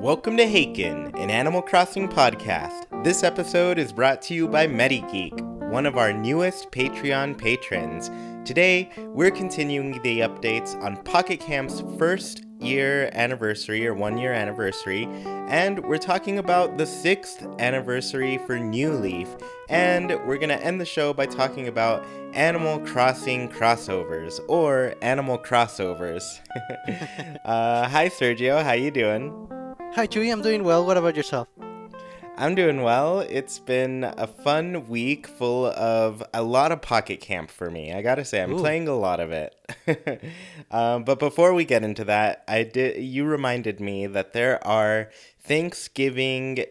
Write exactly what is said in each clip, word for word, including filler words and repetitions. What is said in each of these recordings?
Welcome to Haken, an Animal Crossing podcast. This episode is brought to you by MediGeek, one of our newest Patreon patrons. Today, we're continuing the updates on Pocket Camp's first year anniversary, or one year anniversary, and we're talking about the sixth anniversary for New Leaf, and we're gonna end the show by talking about Animal Crossing crossovers, or Animal Crossovers. uh, hi Sergio, how you doing? Hi Chuy, I'm doing well. What about yourself? I'm doing well. It's been a fun week full of a lot of Pocket Camp for me. I gotta say, I'm Ooh. playing a lot of it. um, but before we get into that, I did. You reminded me that there are Thanksgiving,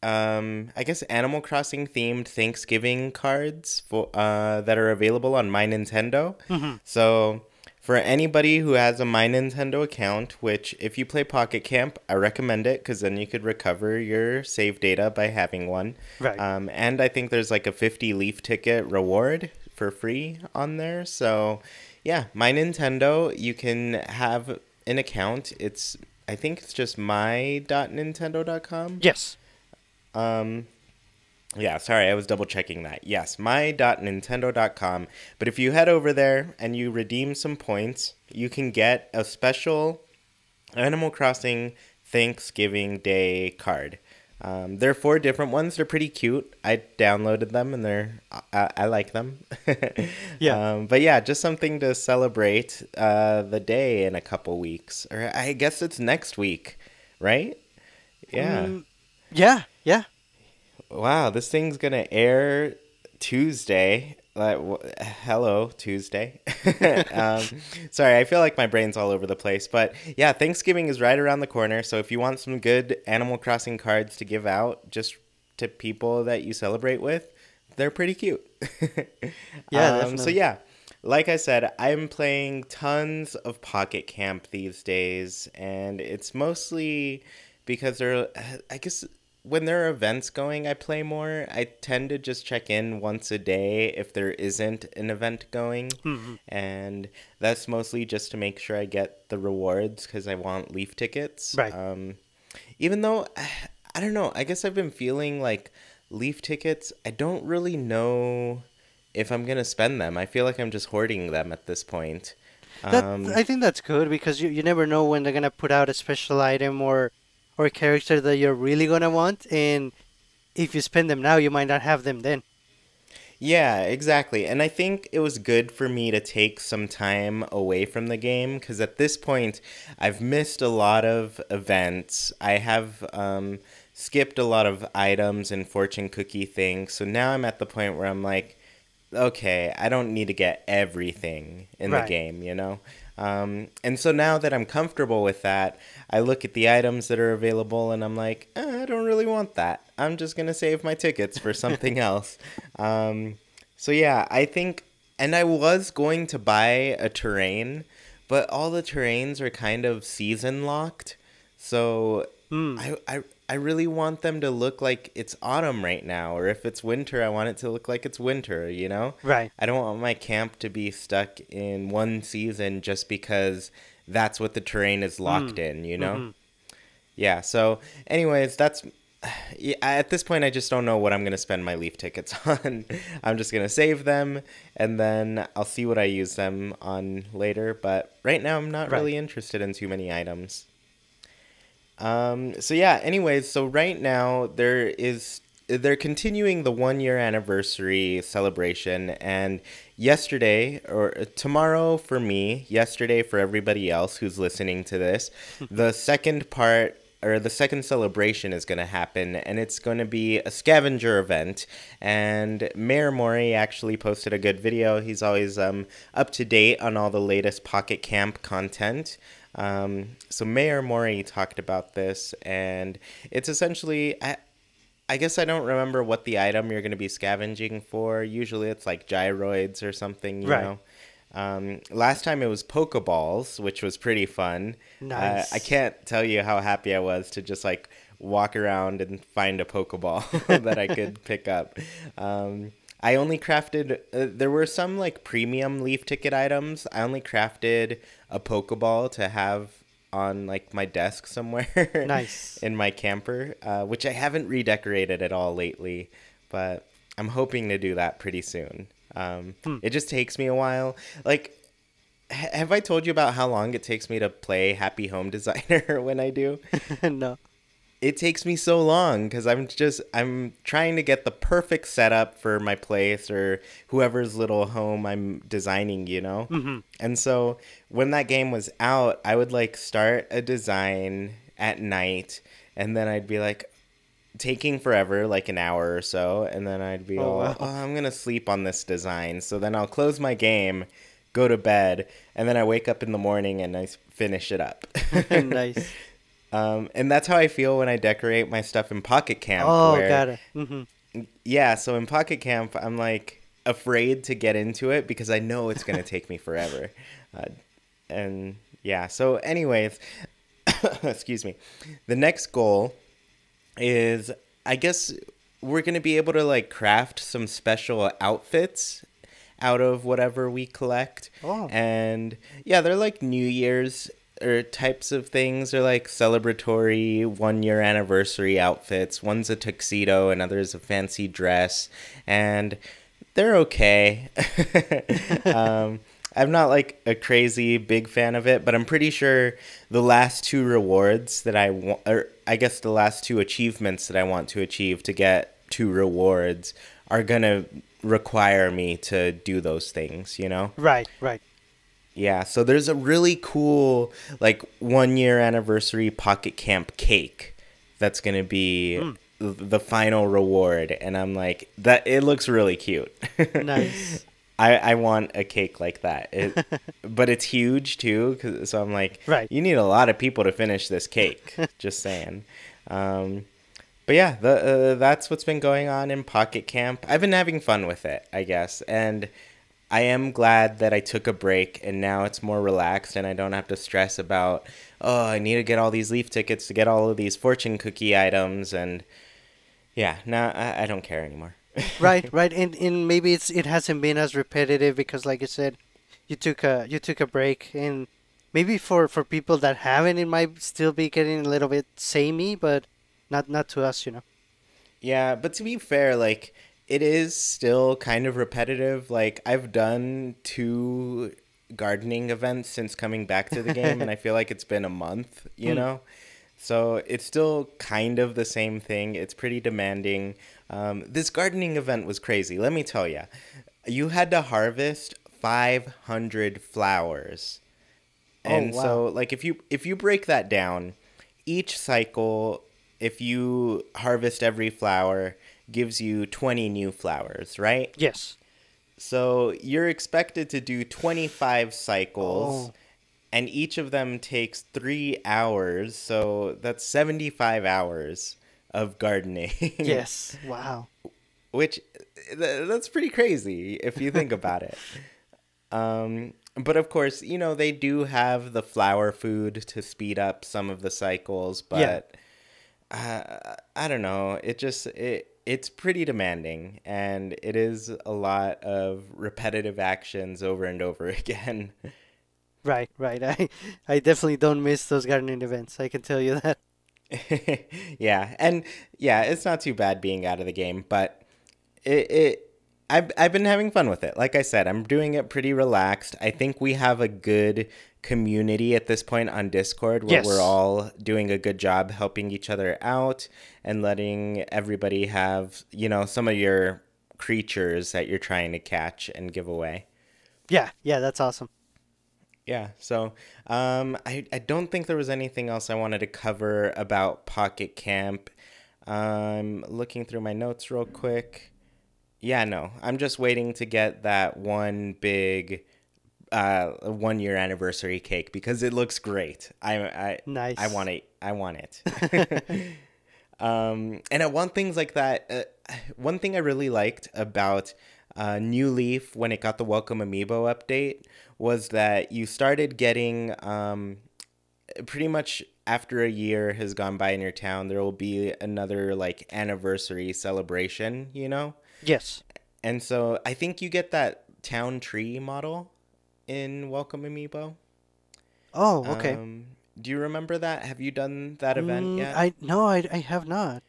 um, I guess Animal Crossing themed Thanksgiving cards for uh, that are available on My Nintendo. Mm-hmm. So for anybody who has a My Nintendo account, which if you play Pocket Camp, I recommend it because then you could recover your save data by having one. Right. Um, and I think there's like a fifty leaf ticket reward for free on there. So yeah, My Nintendo, you can have an account. It's, I think it's just my dot nintendo dot com. Yes. Um. Yeah, sorry, I was double checking that. Yes, my dot nintendo dot com. But if you head over there and you redeem some points, you can get a special Animal Crossing Thanksgiving Day card. Um, there are four different ones. They're pretty cute. I downloaded them and they're I, I like them. yeah. Um, but yeah, just something to celebrate uh, the day in a couple weeks, or I guess it's next week, right? Yeah. Um, yeah. Yeah. Wow, this thing's gonna air Tuesday. Like, hello, Tuesday. um, sorry, I feel like my brain's all over the place. But yeah, Thanksgiving is right around the corner. So if you want some good Animal Crossing cards to give out just to people that you celebrate with, they're pretty cute. yeah. Um, definitely. So yeah, like I said, I'm playing tons of Pocket Camp these days, and it's mostly because they're, I guess, when there are events going, I play more. I tend to just check in once a day if there isn't an event going. Mm-hmm. And that's mostly just to make sure I get the rewards because I want leaf tickets. Right. Um, even though, I don't know, I guess I've been feeling like leaf tickets, I don't really know if I'm going to spend them. I feel like I'm just hoarding them at this point. That, um, I think that's good because you, you never know when they're going to put out a special item or or a character that you're really going to want, and if you spend them now, you might not have them then. Yeah, exactly. And I think it was good for me to take some time away from the game, because at this point, I've missed a lot of events. I have um, skipped a lot of items and fortune cookie things, so now I'm at the point where I'm like, okay, I don't need to get everything in right. the game, you know? Um, and so now that I'm comfortable with that, I look at the items that are available and I'm like, eh, I don't really want that. I'm just going to save my tickets for something else. Um, so yeah, I think, and I was going to buy a terrain, but all the terrains are kind of season locked. So mm. I, I, I really want them to look like it's autumn right now, or if it's winter, I want it to look like it's winter, you know? Right. I don't want my camp to be stuck in one season just because that's what the terrain is locked mm. in, you know? Mm-hmm. Yeah, so anyways, that's... at this point, I just don't know what I'm going to spend my leaf tickets on. I'm just going to save them, and then I'll see what I use them on later, but right now I'm not right. really interested in too many items. Um, so yeah, anyways, so right now there is, they're continuing the one year anniversary celebration, and yesterday, or tomorrow for me, yesterday for everybody else who's listening to this, the second part, or the second celebration is going to happen, and it's going to be a scavenger event, and Mayor Mori actually posted a good video. He's always, um, up to date on all the latest Pocket Camp content. Um, so Mayor Mori talked about this, and it's essentially, I, I guess I don't remember what the item you're going to be scavenging for. Usually it's like gyroids or something, you right. know. Um, last time it was Pokeballs, which was pretty fun. Nice. Uh, I can't tell you how happy I was to just like walk around and find a Pokeball that I could pick up. Um, I only crafted, uh, there were some like premium leaf ticket items. I only crafted a Pokeball to have on like my desk somewhere. Nice. In my camper, uh, which I haven't redecorated at all lately, but I'm hoping to do that pretty soon. Um, hmm. It just takes me a while. Like, ha- have I told you about how long it takes me to play Happy Home Designer when I do? No. It takes me so long because I'm just I'm trying to get the perfect setup for my place or whoever's little home I'm designing, you know. Mm-hmm. And so when that game was out, I would like start a design at night, and then I'd be like taking forever, like an hour or so, and then I'd be oh, all, wow. oh, I'm gonna sleep on this design. So then I'll close my game, go to bed, and then I wake up in the morning and I finish it up. Nice. Um, and that's how I feel when I decorate my stuff in Pocket Camp. Oh, where, got it. Mm-hmm. Yeah, so in Pocket Camp, I'm like afraid to get into it because I know it's going to take me forever. Uh, and yeah, so anyways, excuse me. The next goal is, I guess we're going to be able to like craft some special outfits out of whatever we collect. Oh. And yeah, they're like New Year's or types of things, or like celebratory one-year anniversary outfits. One's a tuxedo, another's a fancy dress, and they're okay. um, I'm not like a crazy big fan of it, but I'm pretty sure the last two rewards that I want, or I guess the last two achievements that I want to achieve to get two rewards are gonna require me to do those things, you know? Right, right. Yeah, so there's a really cool, like, one-year anniversary Pocket Camp cake that's going to be mm. the final reward. And I'm like, that it looks really cute. Nice. I, I want a cake like that. It, but it's huge, too. 'Cause, so I'm like, right. You need a lot of people to finish this cake. Just saying. Um, but, yeah, the, uh, that's what's been going on in Pocket Camp. I've been having fun with it, I guess. And I am glad that I took a break and now it's more relaxed and I don't have to stress about, oh, I need to get all these leaf tickets to get all of these fortune cookie items. And yeah, now I, I don't care anymore. Right, right. And, and maybe it's it hasn't been as repetitive because, like you said, you took a you took a break. And maybe for, for people that haven't, it might still be getting a little bit samey, but not, not to us, you know. Yeah, but to be fair, like, it is still kind of repetitive. Like, I've done two gardening events since coming back to the game, and I feel like it's been a month, you mm. know? So it's still kind of the same thing. It's pretty demanding. Um, this gardening event was crazy. Let me tell you. You had to harvest five hundred flowers. Oh, and wow. So, like, if you if you break that down, each cycle, if you harvest every flower, gives you twenty new flowers, right? Yes. So you're expected to do twenty-five cycles, oh. and each of them takes three hours. So that's seventy-five hours of gardening. Yes. Wow. Which th- that's pretty crazy if you think about it. Um, but of course, you know, they do have the flower food to speed up some of the cycles, but yeah. uh, I don't know. It just, it, It's pretty demanding, and it is a lot of repetitive actions over and over again. Right, right. I, I definitely don't miss those gardening events. I can tell you that. Yeah, and yeah, it's not too bad being out of the game, but it, it I've, I've been having fun with it. Like I said, I'm doing it pretty relaxed. I think we have a good community at this point on Discord where yes. we're all doing a good job helping each other out and letting everybody have, you know, some of your creatures that you're trying to catch and give away. Yeah. Yeah. That's awesome. Yeah. So um, I, I don't think there was anything else I wanted to cover about Pocket Camp. I'm um, looking through my notes real quick. Yeah. No, I'm just waiting to get that one big Uh, a one-year anniversary cake because it looks great. I I nice. I want it. I want it. um, and I want things like that. Uh, one thing I really liked about uh, New Leaf when it got the Welcome Amiibo update was that you started getting um, pretty much after a year has gone by in your town, there will be another like anniversary celebration. You know? Yes. And so I think you get that town tree model in Welcome Amiibo. Oh, okay. Um, Do you remember that? Have you done that event mm, yet? I no, I I have not.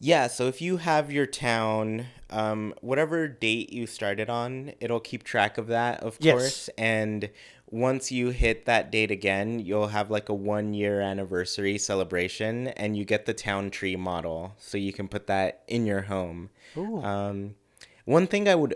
Yeah, so if you have your town, um, whatever date you started on, it'll keep track of that, of yes. course. And once you hit that date again, you'll have like a one-year anniversary celebration, and you get the town tree model, so you can put that in your home. Ooh. Um, one thing I would,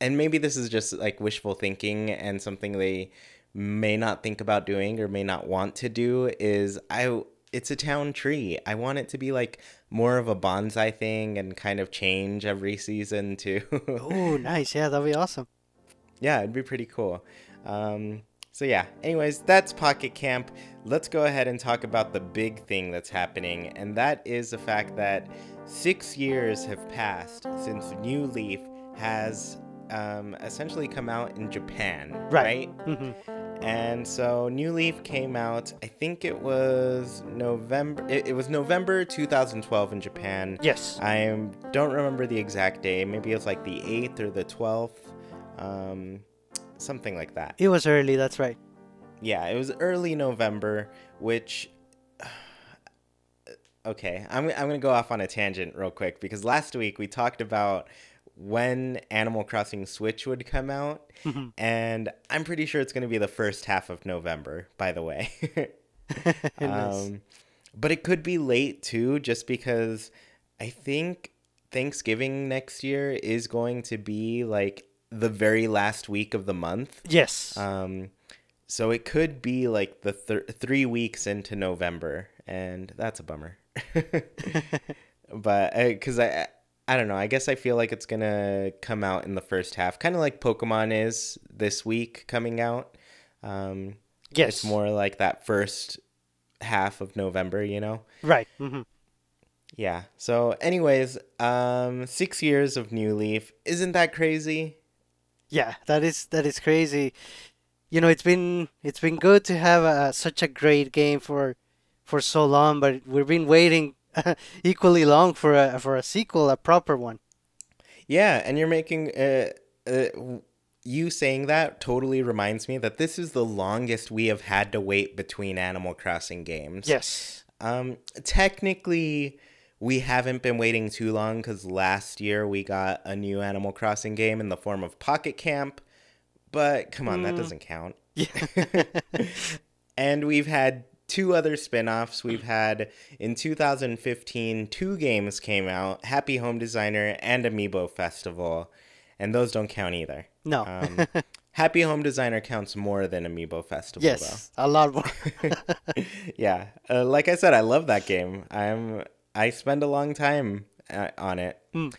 and maybe this is just like wishful thinking and something they may not think about doing or may not want to do, is I. It's a town tree. I want it to be like more of a bonsai thing and kind of change every season too. Oh, nice. Yeah, that'd be awesome. Yeah, it'd be pretty cool. Um, so yeah, anyways, that's Pocket Camp. Let's go ahead and talk about the big thing that's happening. And that is the fact that six years have passed since New Leaf has um, essentially come out in Japan. Right. right? Mm-hmm. And so New Leaf came out, I think it was November, it, it was November two thousand twelve in Japan. Yes. I don't remember the exact day. Maybe it was like the eighth or the twelfth, um, something like that. It was early, that's right. Yeah, it was early November, which, okay, I'm, I'm going to go off on a tangent real quick, because last week we talked about when Animal Crossing Switch would come out, mm-hmm. and I'm pretty sure it's going to be the first half of November, by the way. um, but it could be late, too, just because I think Thanksgiving next year is going to be, like, the very last week of the month. Yes. Um, so it could be, like, the th- three weeks into November, and that's a bummer. But, because I... I I don't know. I guess I feel like it's going to come out in the first half. Kind of like Pokemon is this week coming out. Um, yes. It's more like that first half of November, you know? Right. Mm-hmm. Yeah. So anyways, um, six years of New Leaf. Isn't that crazy? Yeah, that is that is crazy. You know, it's been it's been good to have a, such a great game for for so long, but we've been waiting equally long for a for a sequel, a proper one. Yeah, and you're making uh, uh you saying that totally reminds me that this is the longest we have had to wait between Animal Crossing games. Yes. Um technically we haven't been waiting too long, cuz last year we got a new Animal Crossing game in the form of Pocket Camp, but come on, mm. that doesn't count. Yeah. And we've had two other spin-offs. We've had, in two thousand fifteen, two games came out, Happy Home Designer and Amiibo Festival, and those don't count either. No. um, Happy Home Designer counts more than Amiibo Festival, yes, though. A lot more. Yeah. Uh, like I said, I love that game. I'm, I spend a long time uh, on it. Mm.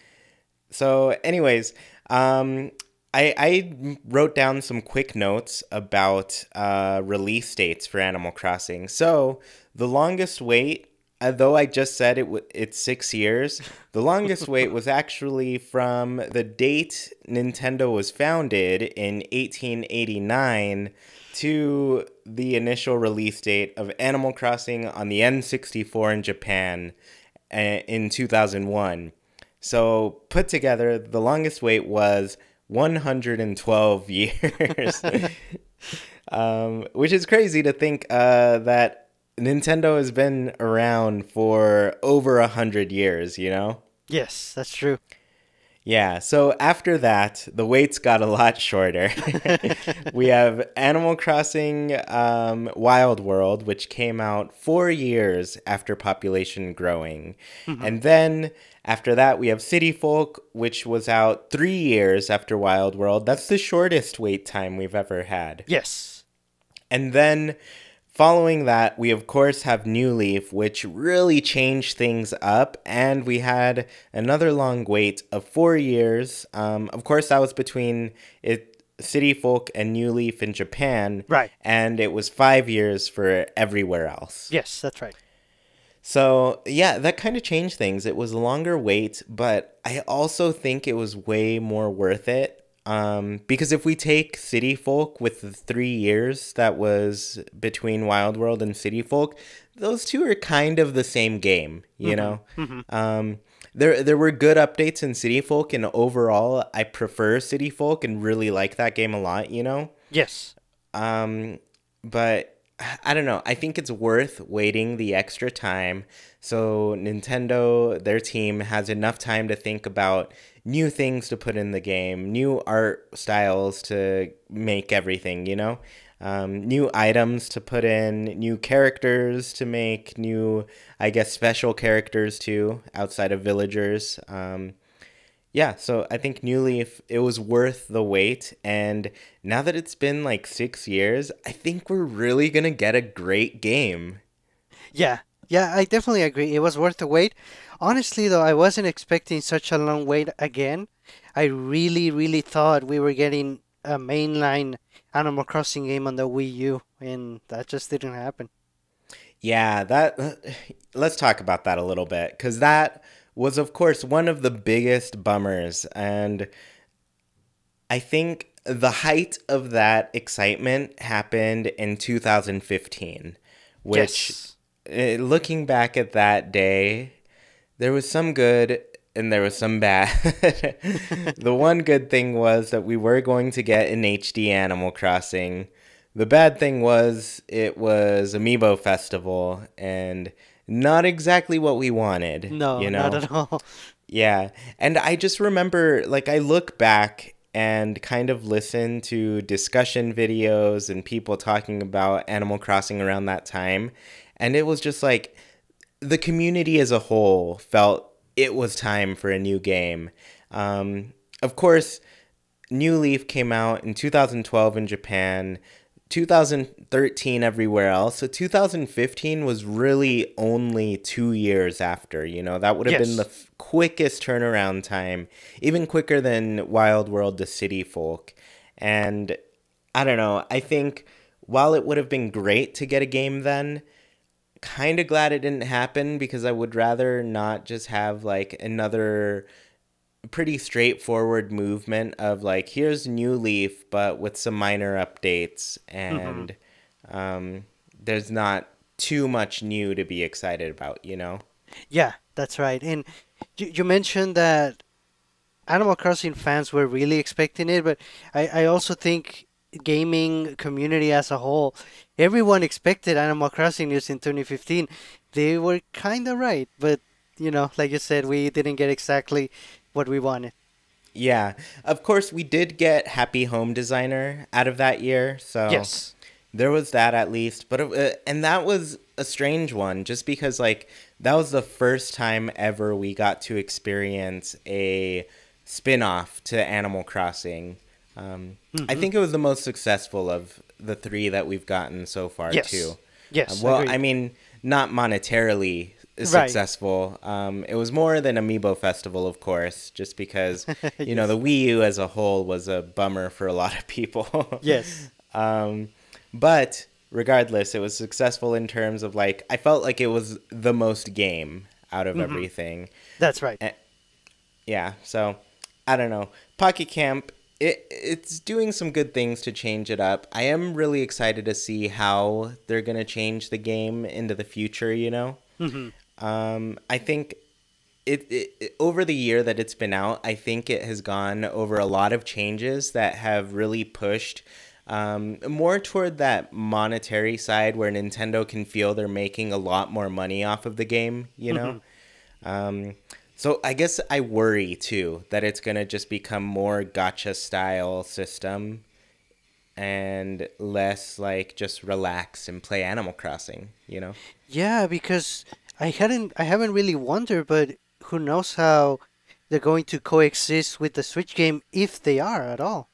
So, anyways, um... I, I wrote down some quick notes about uh, release dates for Animal Crossing. So the longest wait, although I just said it w- it's six years, the longest wait was actually from the date Nintendo was founded in eighteen eighty-nine to the initial release date of Animal Crossing on the N sixty-four in Japan uh, in two thousand one. So put together, the longest wait was one hundred twelve years. Um, which is crazy to think uh, that Nintendo has been around for over one hundred years, you know? Yes, that's true. Yeah, so after that, the waits got a lot shorter. We have Animal Crossing um, Wild World, which came out four years after population growing. Mm-hmm. And then after that, we have City Folk, which was out three years after Wild World. That's the shortest wait time we've ever had. Yes. And then following that, we of course have New Leaf, which really changed things up, and we had another long wait of four years. Um, of course, that was between it, City Folk and New Leaf in Japan, right? And it was five years for everywhere else. Yes, that's right. So yeah, that kind of changed things. It was a longer wait, but I also think it was way more worth it. Um, because if we take City Folk with the three years that was between Wild World and City Folk, those two are kind of the same game, you mm-hmm. know? Mm-hmm. Um, there there were good updates in City Folk, and overall, I prefer City Folk and really like that game a lot, you know? Yes. Um, but I don't know. I think it's worth waiting the extra time. So Nintendo, their team, has enough time to think about new things to put in the game, new art styles to make everything, you know? Um, new items to put in, new characters to make, new, I guess, special characters too, outside of villagers. Um, yeah, so I think New Leaf, it was worth the wait. And now that it's been like six years, I think we're really going to get a great game. Yeah, yeah, I definitely agree. It was worth the wait. Honestly, though, I wasn't expecting such a long wait again. I really, really thought we were getting a mainline Animal Crossing game on the Wii U, and that just didn't happen. Yeah, that let's talk about that a little bit, because that was, of course, one of the biggest bummers, and I think the height of that excitement happened in two thousand fifteen, which, yes. Looking back at that day, there was some good and there was some bad. The one good thing was that we were going to get an H D Animal Crossing. The bad thing was it was Amiibo Festival and not exactly what we wanted. No, you know? Not at all. Yeah. And I just remember, like, I look back and kind of listen to discussion videos and people talking about Animal Crossing around that time. And it was just like the community as a whole felt it was time for a new game. Um, of course, New Leaf came out in two thousand twelve in Japan, two thousand thirteen everywhere else. So two thousand fifteen was really only two years after, you know, that would have yes. been the f quickest turnaround time, even quicker than Wild World to City Folk. And I don't know, I think while it would have been great to get a game then, kind of glad it didn't happen, because I would rather not just have like another pretty straightforward movement of like, here's New Leaf, but with some minor updates, and mm-hmm. um, there's not too much new to be excited about, you know? Yeah, that's right. And you, you mentioned that Animal Crossing fans were really expecting it, but I, I also think gaming community as a whole, everyone expected Animal Crossing news in twenty fifteen. They were kind of right, but you know, like you said, we didn't get exactly what we wanted. Yeah, of course we did get Happy Home Designer out of that year, so yes, there was that at least. But it, and that was a strange one, just because like that was the first time ever we got to experience a spin-off to Animal Crossing. Um, mm-hmm. I think it was the most successful of the three that we've gotten so far, yes. too. Yes. Uh, well, agreed. I mean, not monetarily successful. Right. Um, it was more than Amiibo Festival, of course, just because, you yes. know, the Wii U as a whole was a bummer for a lot of people. Yes. Um, but regardless, it was successful in terms of, like, I felt like it was the most game out of mm-hmm. everything. That's right. And, yeah. So, I don't know. Pocket Camp, It, it's doing some good things to change it up. I am really excited to see how they're going to change the game into the future, you know? Mm-hmm. um, I think it, it, it over the year that it's been out, I think it has gone over a lot of changes that have really pushed um, more toward that monetary side where Nintendo can feel they're making a lot more money off of the game, you know? Mm-hmm. Um So I guess I worry, too, that it's going to just become more gacha-style system and less, like, just relax and play Animal Crossing, you know? Yeah, because I hadn't, I haven't really wondered, but who knows how they're going to coexist with the Switch game, if they are at all.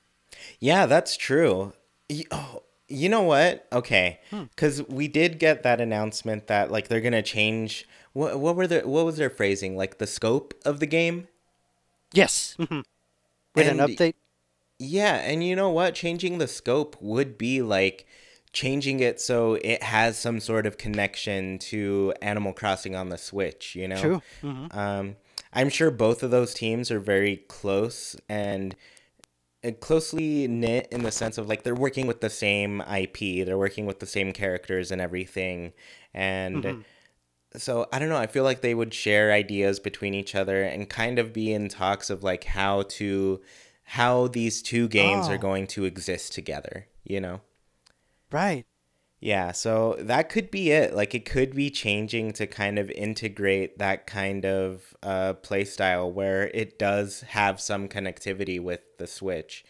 Yeah, that's true. You, oh, you know what? Okay, because hmm. we did get that announcement that, like, they're going to change... What what were the what was their phrasing, like the scope of the game? Yes, mm-hmm. with and, an update. Yeah, and you know what? Changing the scope would be like changing it so it has some sort of connection to Animal Crossing on the Switch. You know, true. Mm-hmm. Um, I'm sure both of those teams are very close and closely knit in the sense of like they're working with the same I P, they're working with the same characters and everything, and. Mm-hmm. So, I don't know, I feel like they would share ideas between each other and kind of be in talks of, like, how to, how these two games oh. are going to exist together, you know? Right. Yeah, so that could be it. Like, it could be changing to kind of integrate that kind of uh, play style where it does have some connectivity with the Switch.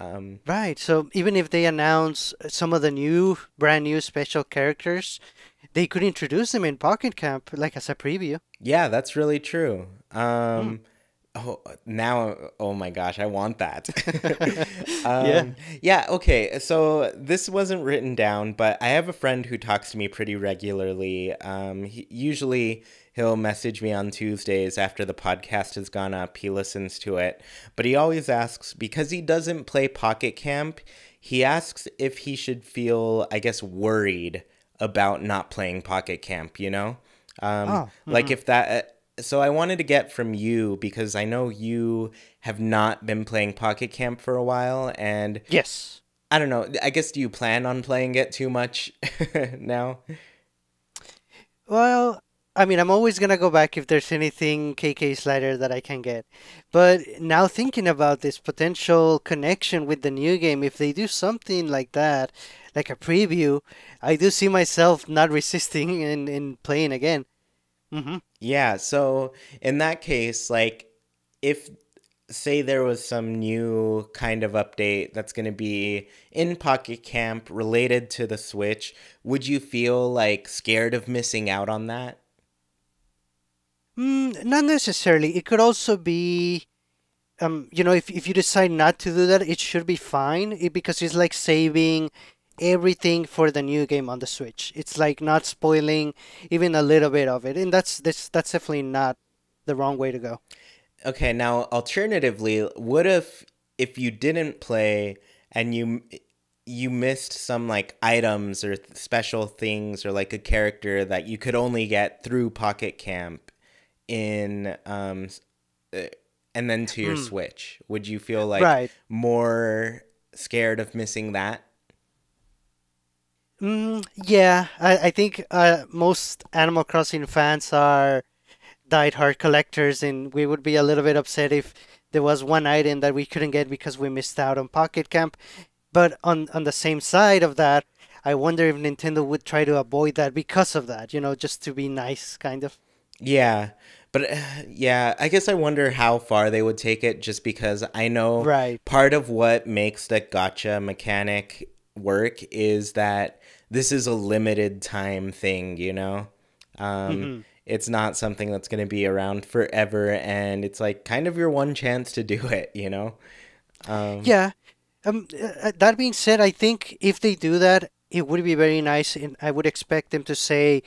Um, right, so even if they announce some of the new, brand new special characters, they could introduce them in Pocket Camp, like as a preview. Yeah, that's really true. Um, mm. Oh, now, oh my gosh, I want that. um, yeah. yeah, okay, so this wasn't written down, but I have a friend who talks to me pretty regularly. Um, he, usually he'll message me on Tuesdays after the podcast has gone up. He listens to it, but he always asks, because he doesn't play Pocket Camp, he asks if he should feel, I guess, worried about not playing Pocket Camp, you know? Um, oh, mm-hmm. Like if that... Uh, So I wanted to get from you, because I know you have not been playing Pocket Camp for a while, and yes, I don't know. I guess, do you plan on playing it too much now? Well, I mean, I'm always gonna go back if there's anything K K Slider that I can get. But now thinking about this potential connection with the new game, if they do something like that, like a preview, I do see myself not resisting and, and playing again. Mm-hmm. Yeah, so in that case, like, if, say, there was some new kind of update that's going to be in Pocket Camp related to the Switch, would you feel, like, scared of missing out on that? Mm, not necessarily. It could also be, um, you know, if, if you decide not to do that, it should be fine, it, because it's like saving everything for the new game on the Switch. It's like not spoiling even a little bit of it, and that's that's, that's definitely not the wrong way to go. Okay, now alternatively, what if if you didn't play and you you missed some like items or th special things, or like a character that you could only get through Pocket Camp in um and then to your mm. Switch? Would you feel like right. more scared of missing that? Mm, yeah, I, I think uh, most Animal Crossing fans are diehard collectors, and we would be a little bit upset if there was one item that we couldn't get because we missed out on Pocket Camp. But on, on the same side of that, I wonder if Nintendo would try to avoid that because of that, you know, just to be nice, kind of. Yeah, but uh, yeah, I guess I wonder how far they would take it, just because I know right. part of what makes the gacha mechanic work is that this is a limited time thing, you know? Um, mm-hmm. It's not something that's going to be around forever, and it's like kind of your one chance to do it, you know? Um, yeah. Um, that being said, I think if they do that, it would be very nice, and I would expect them to say,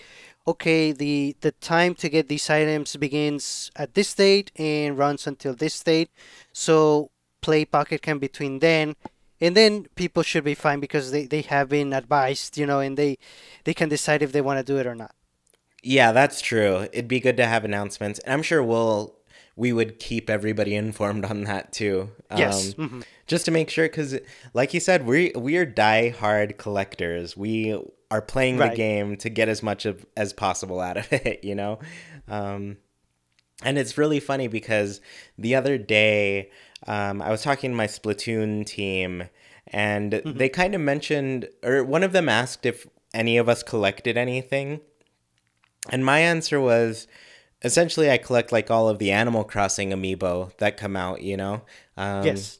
okay, the, the time to get these items begins at this date and runs until this date, so play Pocket Camp between then. And then people should be fine, because they, they have been advised, you know, and they, they can decide if they want to do it or not. Yeah, that's true. It'd be good to have announcements. And I'm sure we'll, we would keep everybody informed on that too. Yes. Um, mm-hmm. Just to make sure, because like you said, we, we are diehard collectors. We are playing right. the game to get as much of, as possible out of it, you know? Um, and it's really funny because the other day, Um, I was talking to my Splatoon team, and mm-hmm. they kind of mentioned, or one of them asked if any of us collected anything. And my answer was, essentially, I collect like all of the Animal Crossing Amiibo that come out, you know? Um, yes.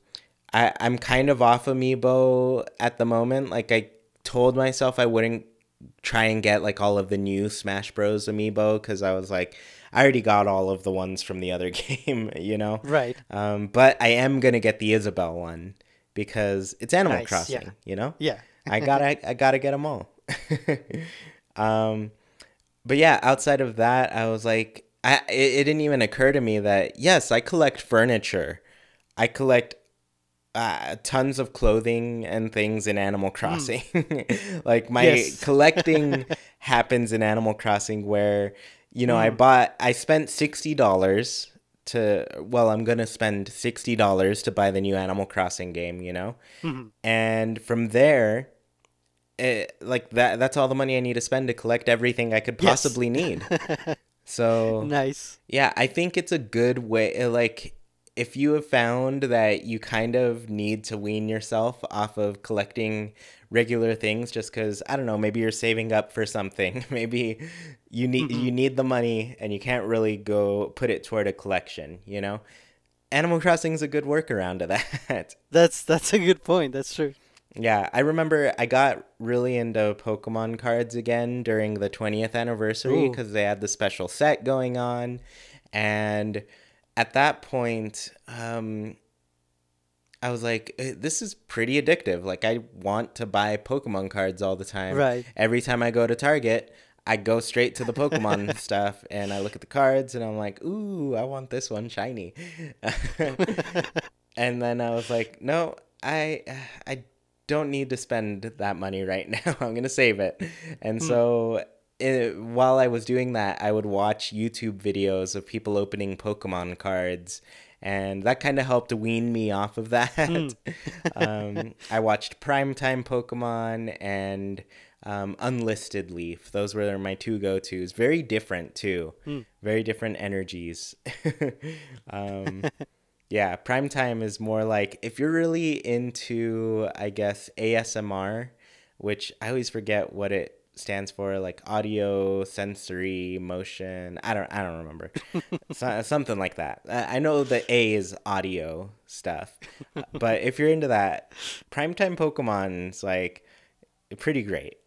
I, I'm kind of off Amiibo at the moment. Like, I told myself I wouldn't try and get like all of the new Smash Bros. Amiibo, because I was like, I already got all of the ones from the other game, you know? Right. Um, but I am going to get the Isabelle one, because it's Animal nice, Crossing, yeah. you know? Yeah. I gotta, I gotta get them all. um, but yeah, outside of that, I was like, I, it, it didn't even occur to me that, yes, I collect furniture. I collect uh, tons of clothing and things in Animal Crossing. Mm. Like, my yes. collecting happens in Animal Crossing, where... You know, mm. I bought, I spent sixty dollars to, well, I'm going to spend sixty dollars to buy the new Animal Crossing game, you know? Mm-hmm. And from there, it, like, that that's all the money I need to spend to collect everything I could possibly yes. need. So. Nice. Yeah, I think it's a good way, like, if you have found that you kind of need to wean yourself off of collecting regular things just because, I don't know, maybe you're saving up for something. Maybe you need, mm-hmm. you need the money and you can't really go put it toward a collection, you know? Animal Crossing is a good workaround to that. That's, that's a good point. That's true. Yeah, I remember I got really into Pokemon cards again during the twentieth anniversary because they had the special set going on. And at that point, um, I was like, this is pretty addictive. Like, I want to buy Pokemon cards all the time. Right. Every time I go to Target, I go straight to the Pokemon stuff, and I look at the cards, and I'm like, ooh, I want this one shiny. And then I was like, no, I, I don't need to spend that money right now. I'm going to save it. And so... It, while I was doing that, I would watch YouTube videos of people opening Pokemon cards, and that kind of helped wean me off of that. Mm. um, I watched Primetime Pokemon and um, Unlisted Leaf. Those were my two go-tos. Very different, too. Mm. Very different energies. um, yeah, Primetime is more like, if you're really into, I guess, A S M R, which I always forget what it stands for, like audio, sensory, motion. I don't, I don't remember. So, something like that. I know the A is audio stuff, but if you're into that, Primetime Pokemon's like pretty great.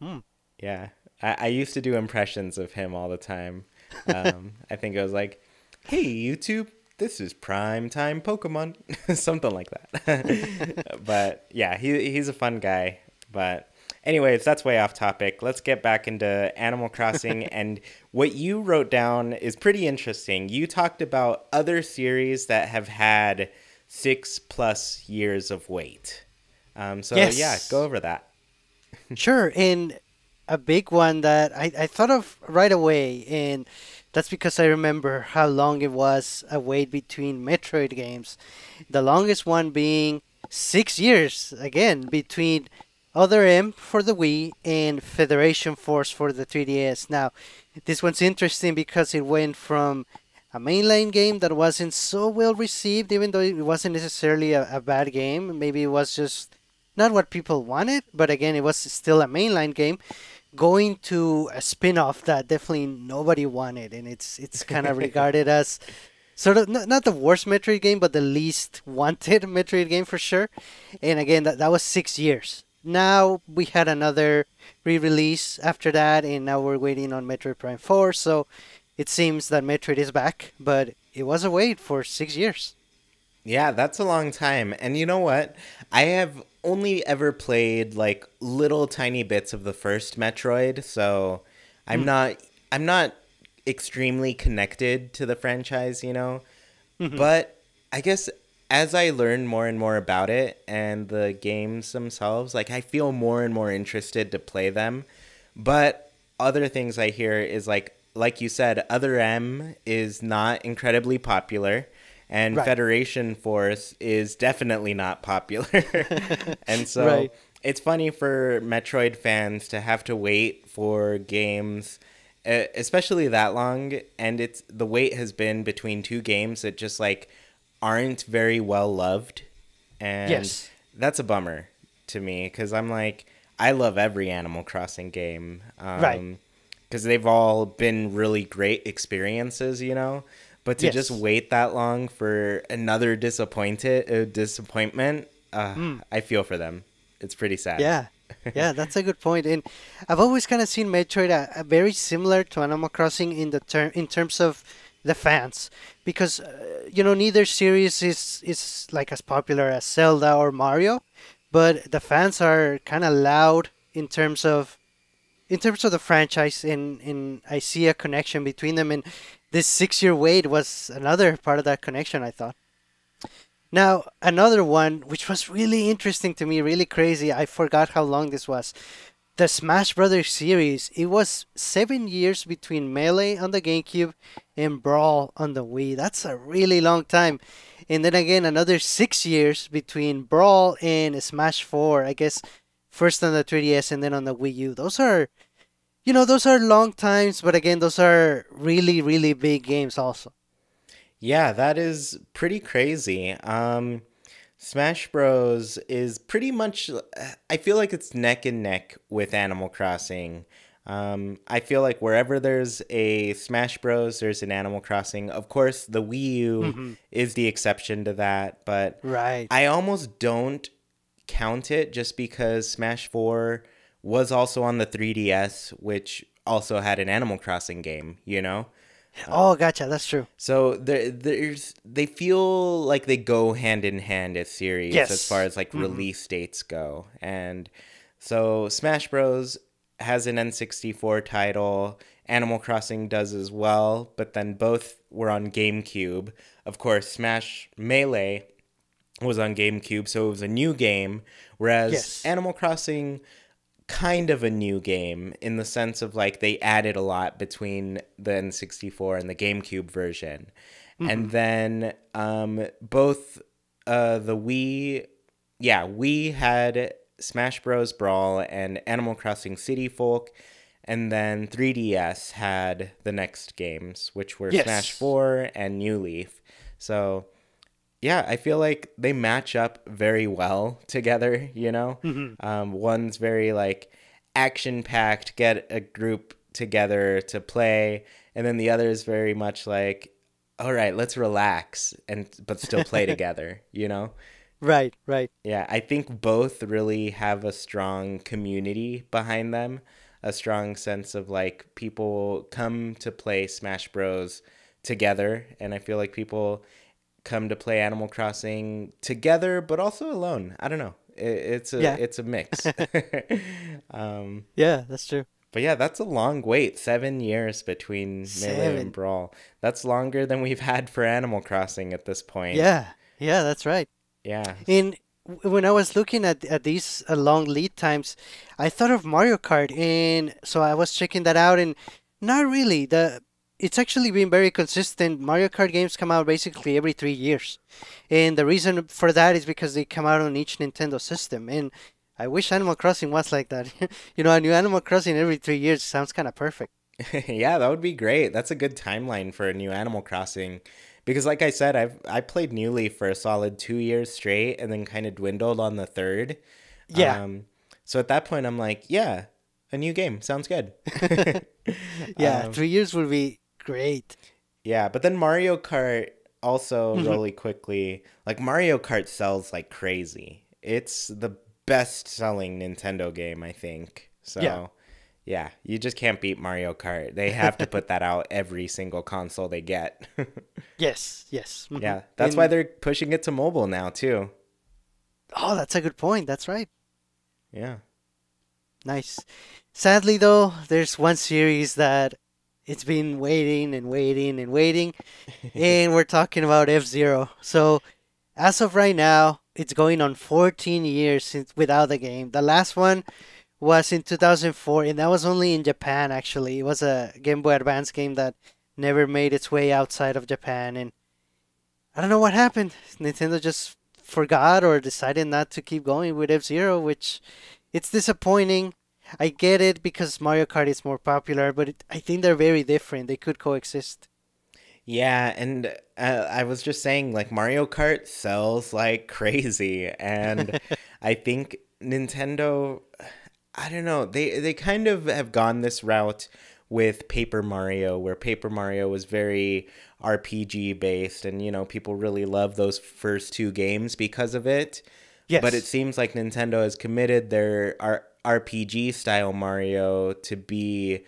Hmm. Yeah, I, I used to do impressions of him all the time. Um, I think I was like, "Hey YouTube, this is Primetime Pokemon," something like that. But yeah, he he's a fun guy, but. Anyways, that's way off topic. Let's get back into Animal Crossing. And what you wrote down is pretty interesting. You talked about other series that have had six plus years of wait. Um, so yes. yeah, go over that. Sure. And a big one that I, I thought of right away, and that's because I remember how long it was a wait between Metroid games. The longest one being six years, again, between... Other M for the Wii and Federation Force for the three D S. Now, this one's interesting because it went from a mainline game that wasn't so well received, even though it wasn't necessarily a, a bad game. Maybe it was just not what people wanted, but again, it was still a mainline game, going to a spin-off that definitely nobody wanted. And it's it's kind of regarded as sort of not, not the worst Metroid game, but the least wanted Metroid game for sure. And again, that, that was six years. Now we had another re-release after that, and now we're waiting on Metroid Prime four, so it seems that Metroid is back, but it was a wait for six years. Yeah, that's a long time. And you know what? I have only ever played like little tiny bits of the first Metroid, so I'm mm-hmm. not I'm not extremely connected to the franchise, you know. Mm-hmm. But I guess as I learn more and more about it and the games themselves, like I feel more and more interested to play them. But other things I hear is like, like you said, Other M is not incredibly popular, and right. Federation Force is definitely not popular. And so right. It's funny for Metroid fans to have to wait for games, especially that long. And it's the wait has been between two games that just like, aren't very well loved, and yes. that's a bummer to me because I'm like, I love every Animal Crossing game, um, right? Because they've all been really great experiences, you know. But to yes. just wait that long for another disappointed uh, disappointment, uh, mm. I feel for them. It's pretty sad. Yeah, yeah, that's a good point. And I've always kind of seen Metroid uh, very similar to Animal Crossing in the term in terms of the fans, because uh, you know, neither series is is like as popular as Zelda or Mario, but the fans are kind of loud in terms of in terms of the franchise, and and I see a connection between them, and this six-year wait was another part of that connection, I thought. Now, another one which was really interesting to me, really crazy, I forgot how long this was. The Smash Brothers series, it was seven years between Melee on the GameCube and Brawl on the Wii. That's a really long time. And then again, another six years between Brawl and Smash four, I guess, first on the three D S and then on the Wii U. Those are, you know, those are long times, but again, those are really, really big games also. Yeah, that is pretty crazy. Um, Smash Bros. Is pretty much, I feel like it's neck and neck with Animal Crossing. Um, I feel like wherever there's a Smash Bros, there's an Animal Crossing. Of course, the Wii U mm-hmm. is the exception to that, but right. I almost don't count it just because Smash four was also on the three D S, which also had an Animal Crossing game, you know? Um, oh, gotcha. That's true. So there, there's, they feel like they go hand in hand as series yes. as far as like mm-hmm. release dates go. And so Smash Bros has an N sixty-four title. Animal Crossing does as well, but then both were on GameCube. Of course, Smash Melee was on GameCube, so it was a new game, whereas yes. Animal Crossing, kind of a new game in the sense of like they added a lot between the N sixty-four and the GameCube version. Mm-hmm. And then um, both uh, the Wii, yeah, Wii had Smash Bros. Brawl and Animal Crossing City Folk, and then three D S had the next games, which were yes. Smash four and New Leaf. So, yeah, I feel like they match up very well together, you know? Mm-hmm. Um, one's very, like, action-packed, get a group together to play, and then the other is very much like, all right, let's relax, and but still play together, you know? Right, right. Yeah, I think both really have a strong community behind them, a strong sense of like people come to play Smash Bros together, and I feel like people come to play Animal Crossing together but also alone. I don't know. It, it's a yeah. it's a mix. um Yeah, that's true. But yeah, that's a long wait. Seven years between Seven. Melee and Brawl. That's longer than we've had for Animal Crossing at this point. Yeah. Yeah, that's right. Yeah. In when I was looking at at these uh, long lead times, I thought of Mario Kart, and so I was checking that out, and not really. The it's actually been very consistent. Mario Kart games come out basically every three years, and the reason for that is because they come out on each Nintendo system. And I wish Animal Crossing was like that. You know, a new Animal Crossing every three years sounds kind of perfect. Yeah, that would be great. That's a good timeline for a new Animal Crossing. Because like I said, I've I played New Leaf for a solid two years straight and then kind of dwindled on the third. Yeah. Um, so at that point, I'm like, yeah, a new game. Sounds good. Yeah, um, three years would be great. Yeah, but then Mario Kart also really quickly, like Mario Kart sells like crazy. It's the best selling Nintendo game, I think. So yeah. Yeah, you just can't beat Mario Kart. They have to put that out every single console they get. yes, yes. Mm-hmm. Yeah, that's and... why they're pushing it to mobile now, too. Oh, that's a good point. That's right. Yeah. Nice. Sadly, though, there's one series that it's been waiting and waiting and waiting, and we're talking about F-Zero. So, as of right now, it's going on fourteen years since without the game. The last one was in two thousand four, and that was only in Japan, actually. It was a Game Boy Advance game that never made its way outside of Japan, and I don't know what happened. Nintendo just forgot or decided not to keep going with F-Zero, which it's disappointing. I get it because Mario Kart is more popular, but it, I think they're very different. They could coexist. Yeah, and uh, I was just saying, like, Mario Kart sells like crazy, and I think Nintendo, I don't know. They they kind of have gone this route with Paper Mario, where Paper Mario was very R P G based, and you know people really love those first two games because of it. Yes. But it seems like Nintendo has committed their R RPG style Mario to be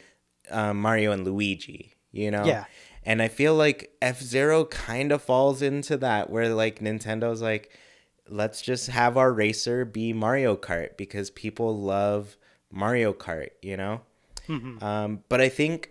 uh, Mario and Luigi. You know. Yeah. And I feel like F-Zero kind of falls into that, where like Nintendo's like, let's just have our racer be Mario Kart because people love Mario Kart, you know? Mm-hmm. Um, but I think,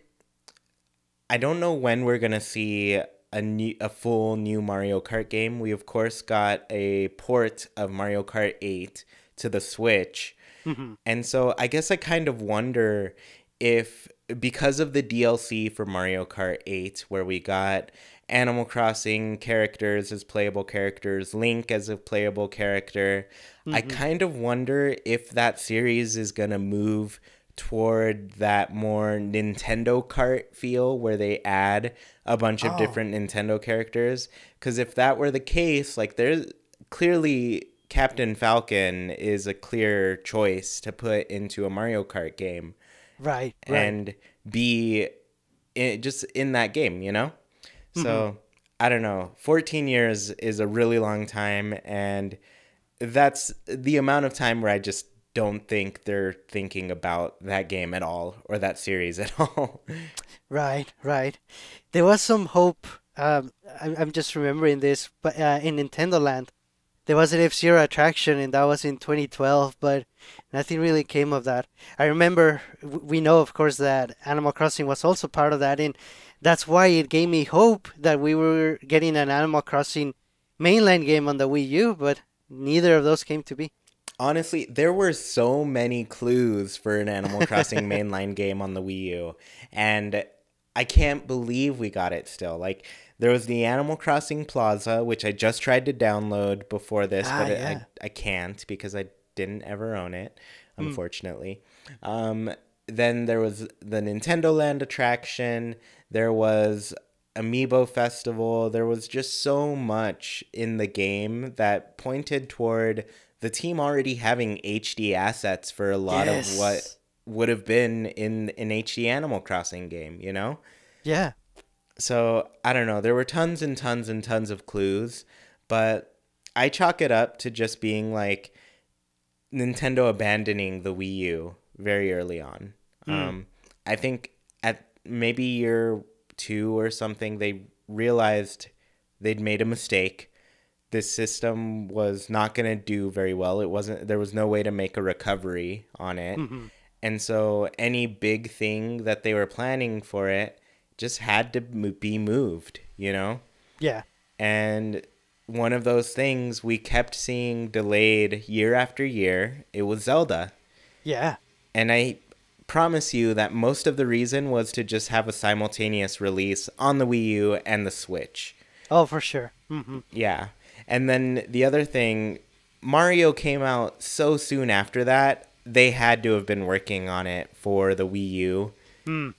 I don't know when we're going to see a new, a full new Mario Kart game. We, of course, got a port of Mario Kart eight to the Switch. Mm-hmm. And so I guess I kind of wonder if, because of the D L C for Mario Kart eight, where we got Animal Crossing characters as playable characters, Link as a playable character. Mm-hmm. I kind of wonder if that series is going to move toward that more Nintendo cart feel where they add a bunch of oh. different Nintendo characters. Because if that were the case, like there's clearly Captain Falcon is a clear choice to put into a Mario Kart game. Right. And right. be in, just in that game, you know? Mm-hmm. So I don't know. fourteen years is a really long time. And that's the amount of time where I just don't think they're thinking about that game at all or that series at all. Right, right. There was some hope. Um, I'm, I'm just remembering this, but uh, in Nintendo Land, there was an F-Zero attraction, and that was in twenty twelve, but nothing really came of that. I remember, we know, of course, that Animal Crossing was also part of that, and that's why it gave me hope that we were getting an Animal Crossing mainline game on the Wii U, but neither of those came to be. Honestly, there were so many clues for an Animal Crossing mainline game on the Wii U, and I can't believe we got it still. Like, there was the Animal Crossing Plaza, which I just tried to download before this, ah, but it, yeah. I, I can't because I didn't ever own it, unfortunately. Mm. Um, then there was the Nintendo Land attraction. There was Amiibo Festival. There was just so much in the game that pointed toward the team already having H D assets for a lot yes. of what would have been in an H D Animal Crossing game, you know? Yeah. So, I don't know. There were tons and tons and tons of clues, but I chalk it up to just being like Nintendo abandoning the Wii U very early on. Mm. Um, I think at maybe year two or something, they realized they'd made a mistake. This system was not going to do very well. It wasn't, there was no way to make a recovery on it. Mm-hmm. And so any big thing that they were planning for it just had to be moved, you know? Yeah. And one of those things we kept seeing delayed year after year, it was Zelda. Yeah. And I promise you that most of the reason was to just have a simultaneous release on the Wii U and the Switch. Oh, for sure. Mm-hmm. Yeah. And then the other thing, Mario came out so soon after that, they had to have been working on it for the Wii U. Mm.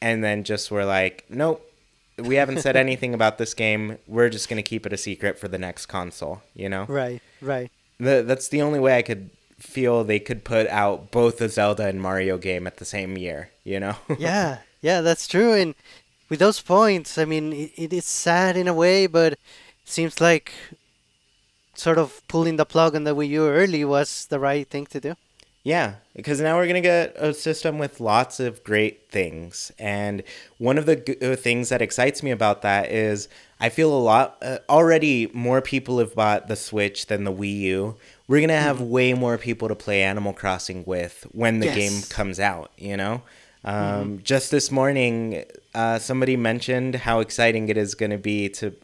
And then just were like, nope, we haven't said anything about this game. We're just going to keep it a secret for the next console, you know? Right, right. The, that's the only way I could feel they could put out both a Zelda and Mario game at the same year, you know? Yeah, yeah, that's true. And with those points, I mean, it, it is sad in a way, but it seems like sort of pulling the plug on the Wii U early was the right thing to do. Yeah, because now we're going to get a system with lots of great things. And one of the g things that excites me about that is I feel a lot, uh, already more people have bought the Switch than the Wii U. We're going to have way more people to play Animal Crossing with when the yes. game comes out, you know? Um, mm-hmm. Just this morning, uh, somebody mentioned how exciting it is going to be to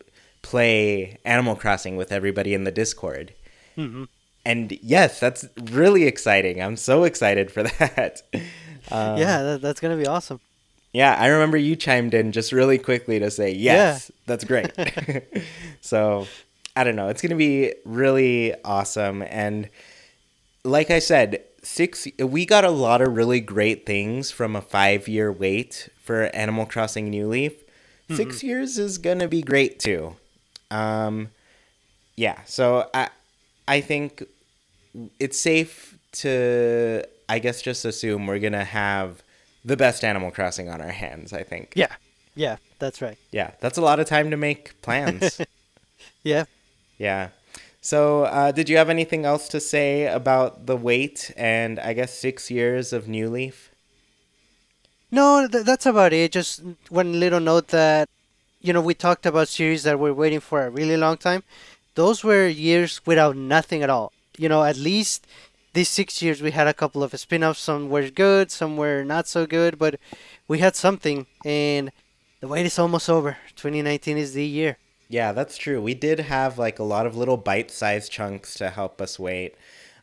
play Animal Crossing with everybody in the Discord. Mm-hmm. And yes, that's really exciting. I'm so excited for that. Um, yeah, that, that's going to be awesome. Yeah, I remember you chimed in just really quickly to say, yes, yeah. that's great. So, I don't know. It's going to be really awesome. And like I said, six we got a lot of really great things from a five-year wait for Animal Crossing New Leaf. Mm-hmm. Six years is going to be great, too. Um, yeah, so I, I think... it's safe to, I guess, just assume we're going to have the best Animal Crossing on our hands, I think. Yeah. Yeah, that's right. Yeah, that's a lot of time to make plans. Yeah. Yeah. So uh, did you have anything else to say about the wait and, I guess, six years of New Leaf? No, th that's about it. Just one little note that, you know, we talked about series that we're waiting for a really long time. Those were years without nothing at all. You know, at least these six years we had a couple of spin-offs. Some were good, some were not so good, but we had something, and the wait is almost over. twenty nineteen is the year. Yeah, that's true. We did have, like, a lot of little bite-sized chunks to help us wait.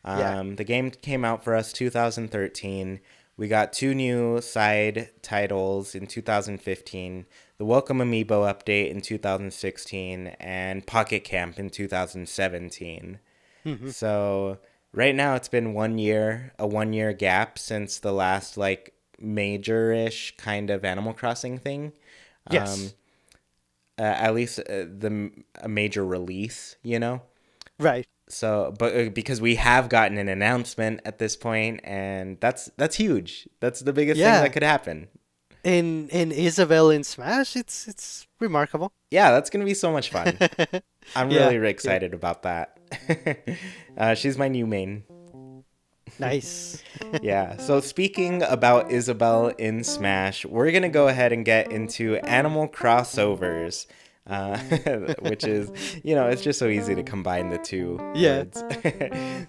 Um, yeah. The game came out for us two thousand thirteen. We got two new side titles in two thousand fifteen, the Welcome Amiibo update in two thousand sixteen, and Pocket Camp in two thousand seventeen. Mm-hmm. So right now it's been one year, a one year gap since the last like major-ish kind of Animal Crossing thing. Yes. Um, uh, at least uh, the a major release, you know? Right. So, but because we have gotten an announcement at this point, and that's that's huge. That's the biggest yeah. thing that could happen. In in Isabelle in Smash, it's it's remarkable. Yeah, that's gonna be so much fun. I'm yeah, really, really excited yeah. about that. uh, she's my new main. Nice. Yeah. So speaking about Isabelle in Smash, we're gonna go ahead and get into animal crossovers. Uh, which is, you know, it's just so easy to combine the two yeah. words.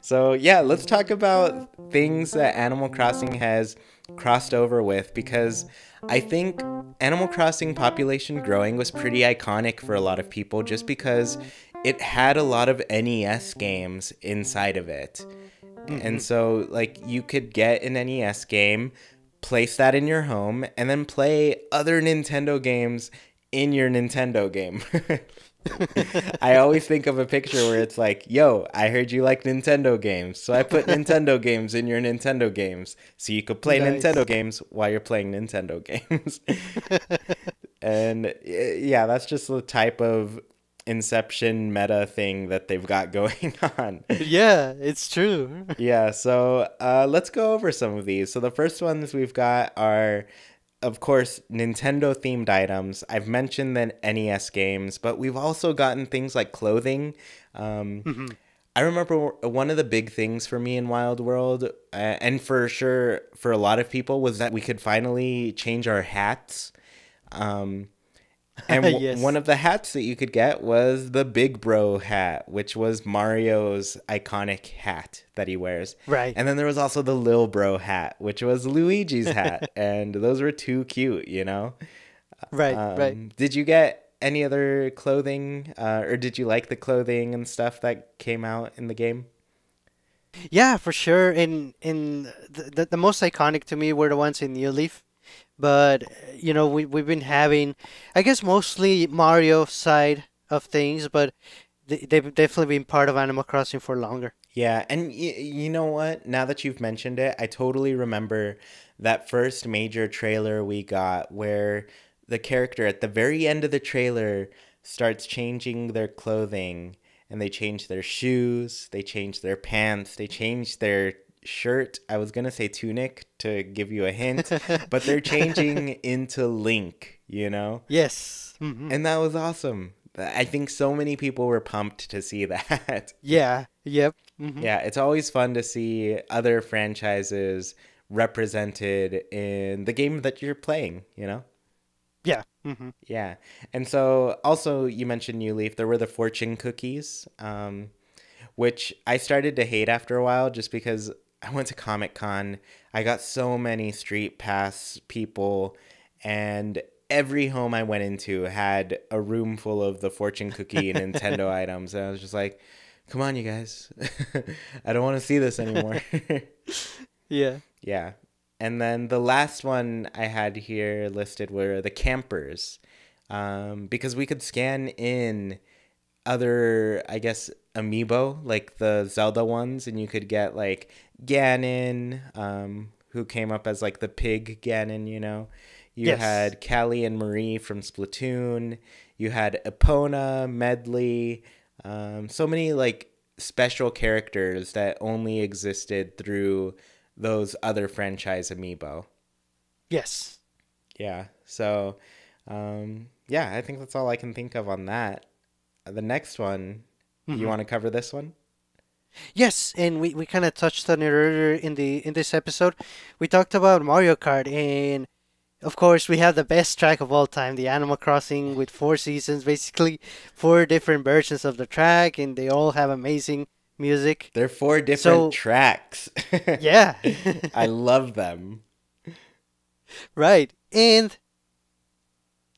So, yeah, let's talk about things that Animal Crossing has crossed over with, because I think Animal Crossing population growing was pretty iconic for a lot of people just because it had a lot of N E S games inside of it. Mm-hmm. And so, like, you could get an N E S game, place that in your home, and then play other Nintendo games in your Nintendo game. I always think of a picture where it's like, yo, I heard you like Nintendo games, so I put Nintendo games in your Nintendo games so you could play nice. Nintendo games while you're playing Nintendo games. And yeah, that's just the type of Inception meta thing that they've got going on. Yeah, it's true. Yeah, so uh, let's go over some of these. So the first ones we've got are, of course, Nintendo-themed items. I've mentioned the N E S games, but we've also gotten things like clothing. Um, mm-hmm. I remember one of the big things for me in Wild World, uh, and for sure for a lot of people, was that we could finally change our hats. Um, and w yes. one of the hats that you could get was the Big Bro hat, which was Mario's iconic hat that he wears. Right. And then there was also the Lil Bro hat, which was Luigi's hat. And those were too cute, you know? Right, um, right. Did you get any other clothing, uh, or did you like the clothing and stuff that came out in the game? Yeah, for sure. In, in the, the, the most iconic to me were the ones in New Leaf. But, you know, we, we've been having, I guess, mostly Mario side of things, but they, they've definitely been part of Animal Crossing for longer. Yeah, and y you know what? Now that you've mentioned it, I totally remember that first major trailer we got where the character at the very end of the trailer starts changing their clothing, and they change their shoes, they change their pants, they change their shirt. I was gonna say tunic to give you a hint, but they're changing into Link, you know? Yes. Mm-hmm. And that was awesome. I think so many people were pumped to see that. Yeah. Yep. Mm-hmm. Yeah, it's always fun to see other franchises represented in the game that you're playing, you know? Yeah. Mm-hmm. Yeah. And so also, you mentioned New Leaf, there were the fortune cookies, um which I started to hate after a while just because I went to Comic-Con. I got so many street pass people, and every home I went into had a room full of the fortune cookie and Nintendo items. And I was just like, come on, you guys. I don't want to see this anymore. Yeah. Yeah. And then the last one I had here listed were the campers, um, because we could scan in other, I guess, Amiibo, like the Zelda ones, and you could get like Ganon, um, who came up as like the pig Ganon, you know. You yes. had Callie and Marie from Splatoon. You had Epona, Medley, um, so many like special characters that only existed through those other franchise Amiibo. Yes. Yeah. So, um, yeah, I think that's all I can think of on that. The next one. Mm-hmm. You want to cover this one? Yes, and we, we kind of touched on it earlier in the in this episode. We talked about Mario Kart, and of course we have the best track of all time, the Animal Crossing with four seasons, basically four different versions of the track, and they all have amazing music. They're four different so, tracks. Yeah. I love them. Right, and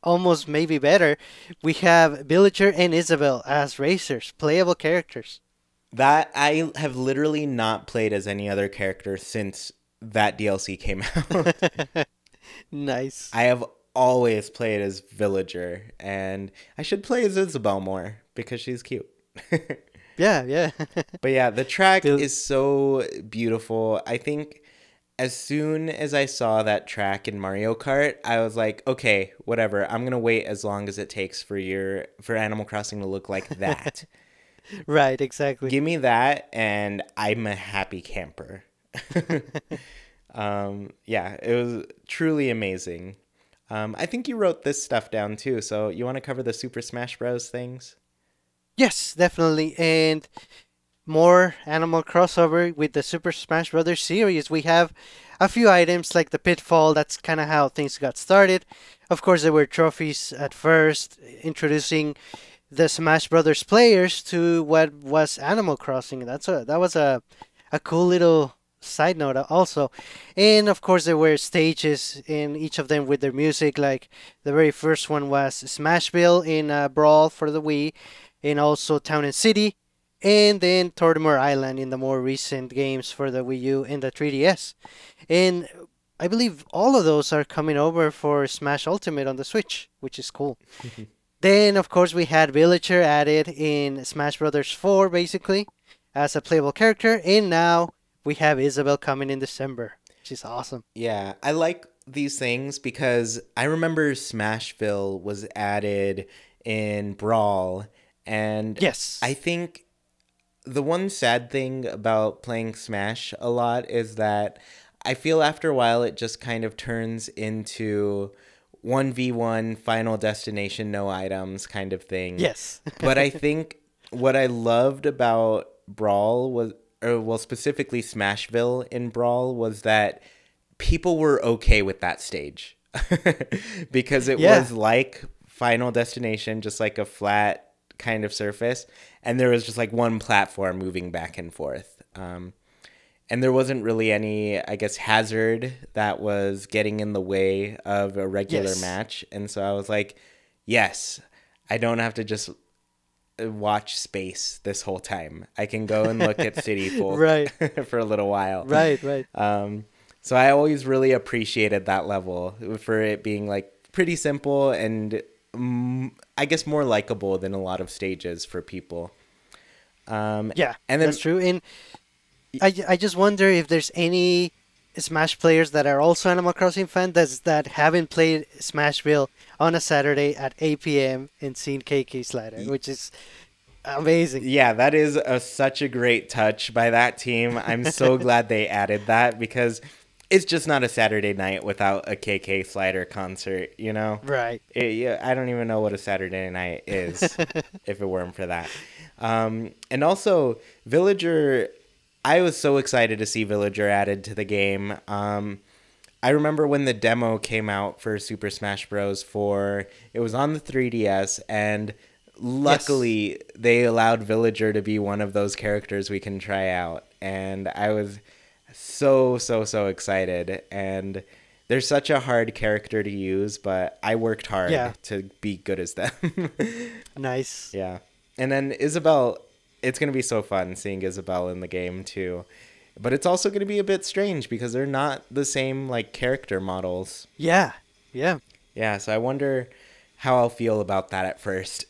almost maybe better, we have Villager and Isabelle as racers, playable characters. That I have literally not played as any other character since that D L C came out. Nice. I have always played as Villager, and I should play as Isabelle more because she's cute. Yeah, yeah. But yeah, the track Dude. is so beautiful. I think as soon as I saw that track in Mario Kart, I was like, okay, whatever. I'm going to wait as long as it takes for your for Animal Crossing to look like that. Right, exactly. Give me that and I'm a happy camper. Um, yeah, it was truly amazing. Um, I think you wrote this stuff down too, so you want to cover the Super Smash Bros. Things? Yes, definitely, and more animal crossover with the Super Smash Brothers series. We have a few items like the Pitfall. That's kind of how things got started. Of course, there were trophies at first, introducing the Smash Brothers players to what was Animal Crossing. That's a, that was a, a cool little side note also. And of course there were stages in each of them with their music. Like the very first one was Smashville in uh, Brawl for the Wii, and also Town and City, and then Tortimer Island in the more recent games for the Wii U and the three D S. And I believe all of those are coming over for Smash Ultimate on the Switch, which is cool. Then of course we had Villager added in Smash Brothers four basically as a playable character, and now we have Isabel coming in December, which is awesome. Yeah, I like these things because I remember Smashville was added in Brawl. And yes, I think the one sad thing about playing Smash a lot is that I feel after a while it just kind of turns into one v one, Final Destination, no items kind of thing. Yes. But I think what I loved about Brawl was... or well, specifically Smashville in Brawl, was that people were okay with that stage because it yeah. was like Final Destination, just like a flat kind of surface. And there was just like one platform moving back and forth. Um, and there wasn't really any, I guess, hazard that was getting in the way of a regular yes. match. And so I was like, yes, I don't have to just watch space this whole time. I can go and look at City Folk right. for a little while. Right, right. Um, so I always really appreciated that level for it being like pretty simple and um, I guess more likable than a lot of stages for people. Um, yeah, and then, that's true. And I, I just wonder if there's any Smash players that are also Animal Crossing fans that's, that haven't played Smashville on a Saturday at eight P M and seen K K Slider, which is amazing. Yeah, that is a, such a great touch by that team. I'm so glad they added that because it's just not a Saturday night without a K K Slider concert, you know? Right. It, yeah, I don't even know what a Saturday night is if it weren't for that. Um, and also, Villager... I was so excited to see Villager added to the game. Um, I remember when the demo came out for Super Smash Bros. four, it was on the three D S, and luckily yes. they allowed Villager to be one of those characters we can try out. And I was so, so, so excited. And they're such a hard character to use, but I worked hard yeah. to be good as them. Nice. Yeah. And then Isabel... it's going to be so fun seeing Isabel in the game too. But it's also going to be a bit strange because they're not the same like character models. Yeah. Yeah. Yeah. So I wonder how I'll feel about that at first.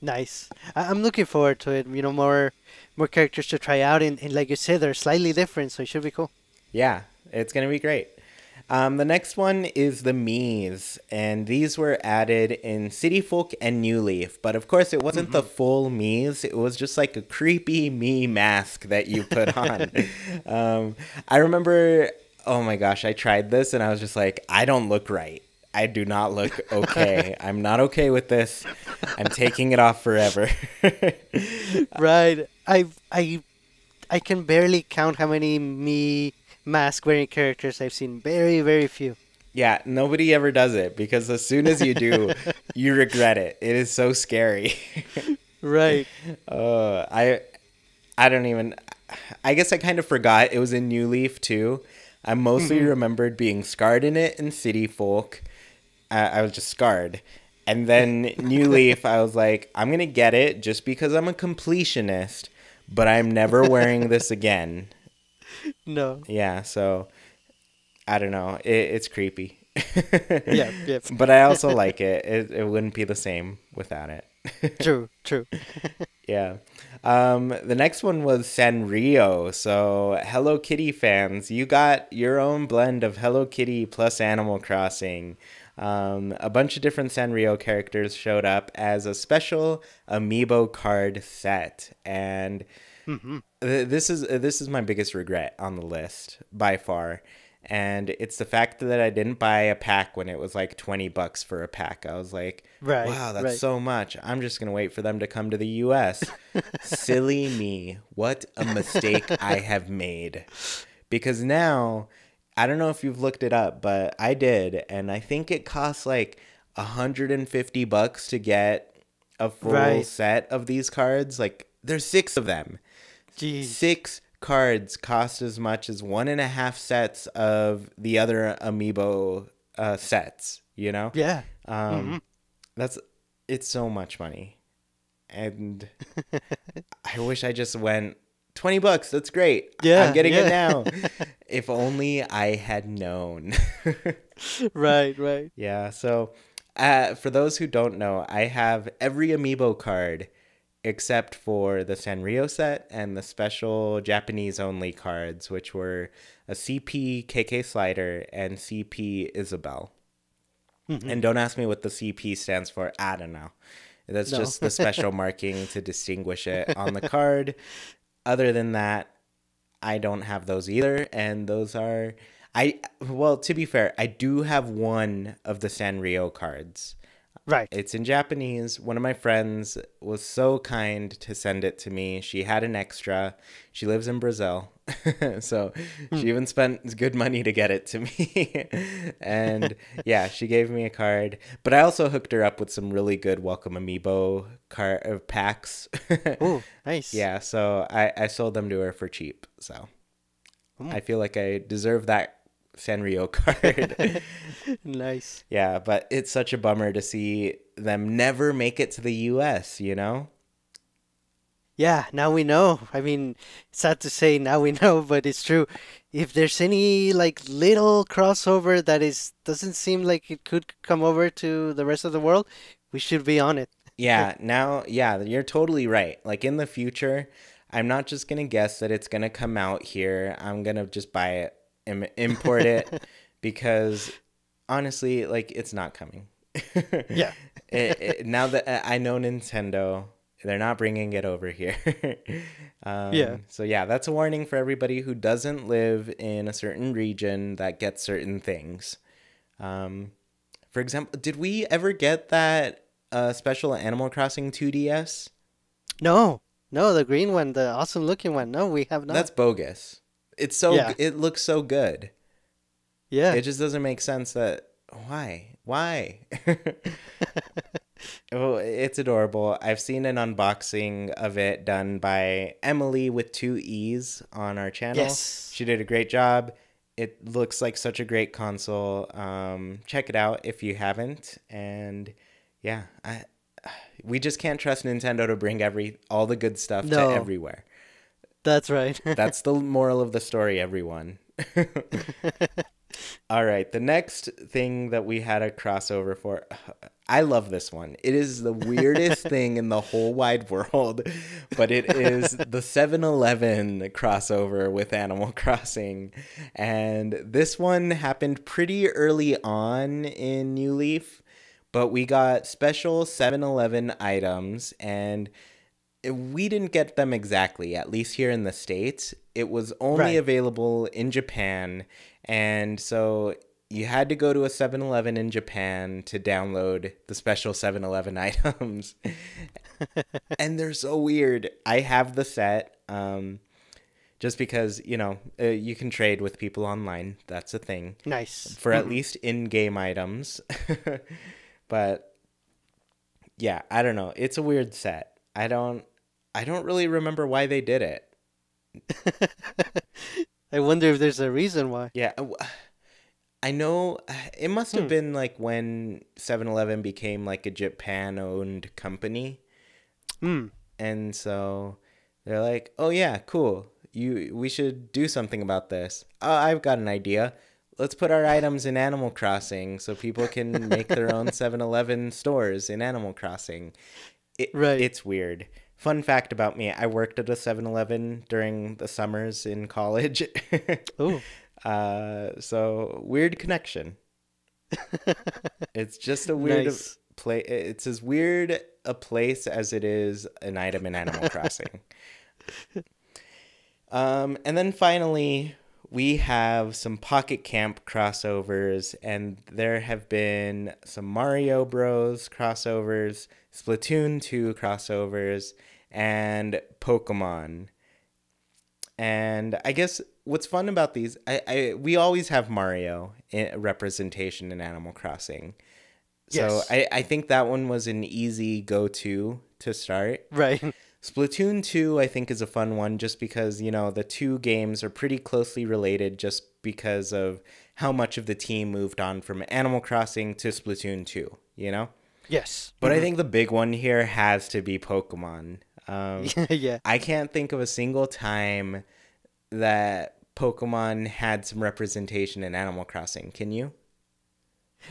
Nice. I I'm looking forward to it. You know, more, more characters to try out. And, and like you said, they're slightly different. So it should be cool. Yeah. It's going to be great. Um, the next one is the Mii's, and these were added in City Folk and New Leaf, but of course it wasn't mm-hmm. the full Mii's, it was just like a creepy Mii mask that you put on. um, I remember, oh my gosh, I tried this and I was just like, I don't look right. I do not look okay. I'm not okay with this. I'm taking it off forever. Right. I, I, I can barely count how many Mii... mask wearing characters I've seen. Very, very few. Yeah, nobody ever does it because as soon as you do, you regret it. It is so scary. Right. Uh, I I don't even... I guess I kind of forgot it was in New Leaf too. I mostly mm-hmm. remembered being scarred in it in City Folk. Uh, I was just scarred. And then New Leaf, I was like, I'm going to get it just because I'm a completionist, but I'm never wearing this again. No. Yeah, so I don't know. It, it's creepy. yeah, yeah. But I also like it. it. It wouldn't be the same without it. True, true. Yeah. Um, the next one was Sanrio. So Hello Kitty fans, you got your own blend of Hello Kitty plus Animal Crossing. Um, a bunch of different Sanrio characters showed up as a special Amiibo card set. And mm-hmm. th this is, this is my biggest regret on the list by far. And it's the fact that I didn't buy a pack when it was like twenty bucks for a pack. I was like, right, wow, that's right. so much. I'm just going to wait for them to come to the U S Silly me. What a mistake I have made. Because now, I don't know if you've looked it up, but I did. And I think it costs like a hundred fifty bucks to get a full right. set of these cards. Like, there's six of them. Jeez. Six cards cost as much as one and a half sets of the other Amiibo uh sets, you know? Yeah. Um mm-hmm. That's it's so much money. And I wish I just went twenty bucks, that's great. Yeah. I'm getting yeah. it now. If only I had known. Right, right. Yeah, so uh for those who don't know, I have every Amiibo card except for the Sanrio set and the special Japanese-only cards, which were a C P K K Slider and C P Isabel. Mm-hmm. And don't ask me what the C P stands for. I don't know. That's no. just the special marking to distinguish it on the card. Other than that, I don't have those either. And those are... I Well, to be fair, I do have one of the Sanrio cards. Right. It's in Japanese. One of my friends was so kind to send it to me. She had an extra. She lives in Brazil. So she even spent good money to get it to me. And yeah, she gave me a card. But I also hooked her up with some really good Welcome Amiibo card uh, packs. Oh, nice. Yeah, so I, I sold them to her for cheap. So Ooh. I feel like I deserve that Sanrio card. Nice. Yeah, but it's such a bummer to see them never make it to the U S, you know? Yeah, now we know. I mean, sad to say, now we know, but it's true. If there's any like little crossover that is doesn't seem like it could come over to the rest of the world, we should be on it. Yeah, now yeah, you're totally right. Like in the future, I'm not just going to guess that it's going to come out here. I'm going to just buy it. Import it, because honestly, like, it's not coming. Yeah. it, it, now that I know Nintendo, they're not bringing it over here. um, yeah. So yeah, that's a warning for everybody who doesn't live in a certain region that gets certain things. Um, for example, did we ever get that uh, special Animal Crossing two D S? No, no, the green one, the awesome looking one. No, we have not. That's bogus. It's so yeah. it looks so good. Yeah. It just doesn't make sense that why? Why? Oh, it's adorable. I've seen an unboxing of it done by Emily with two E's on our channel. Yes. She did a great job. It looks like such a great console. Um check it out if you haven't. And yeah, I we just can't trust Nintendo to bring every all the good stuff no. to everywhere. That's right. That's the moral of the story, everyone. All right. The next thing that we had a crossover for, I love this one. It is the weirdest thing in the whole wide world, but it is the seven eleven crossover with Animal Crossing. And this one happened pretty early on in New Leaf, but we got special seven eleven items, and we didn't get them exactly, at least here in the States. It was only right. available in Japan. And so you had to go to a seven eleven in Japan to download the special seven eleven items. And they're so weird. I have the set um, just because, you know, uh, you can trade with people online. That's a thing. Nice. For at least in-game items. But yeah, I don't know. It's a weird set. I don't... I don't really remember why they did it. I wonder if there's a reason why. Yeah. I know it must have hmm. been like when seven eleven became like a Japan-owned company. Hmm. And so they're like, oh yeah, cool. You, we should do something about this. Uh, I've got an idea. let's put our items in Animal Crossing so people can make their own seven eleven stores in Animal Crossing. It, right. It's weird. Fun fact about me, I worked at a seven eleven during the summers in college. Ooh. Uh, so, weird connection. It's just a weird nice. place. It's as weird a place as it is an item in Animal Crossing. Um, and then finally, we have some Pocket Camp crossovers, and there have been some Mario Bros crossovers, Splatoon two crossovers, and Pokemon. And I guess what's fun about these, I, I we always have Mario in representation in Animal Crossing. Yes. So I, I think that one was an easy go-to to start. Right. Splatoon two, I think, is a fun one just because, you know, the two games are pretty closely related just because of how much of the team moved on from Animal Crossing to Splatoon two, you know? Yes. But mm-hmm. I think the big one here has to be Pokemon. Um, yeah. I can't think of a single time that Pokemon had some representation in Animal Crossing. Can you?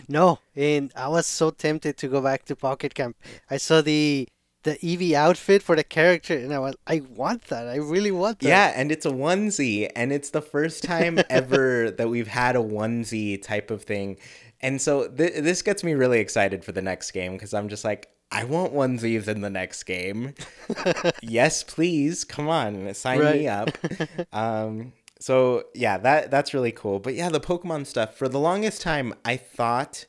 No. And I was so tempted to go back to Pocket Camp. I saw the the Eevee outfit for the character and I was, I want that. I really want that. Yeah. And it's a onesie. And it's the first time ever that we've had a onesie type of thing. And so th this gets me really excited for the next game because I'm just like, I want onesies in the next game. Yes, please. Come on. Sign right. me up. Um, so, yeah, that that's really cool. But, yeah, the Pokemon stuff, for the longest time, I thought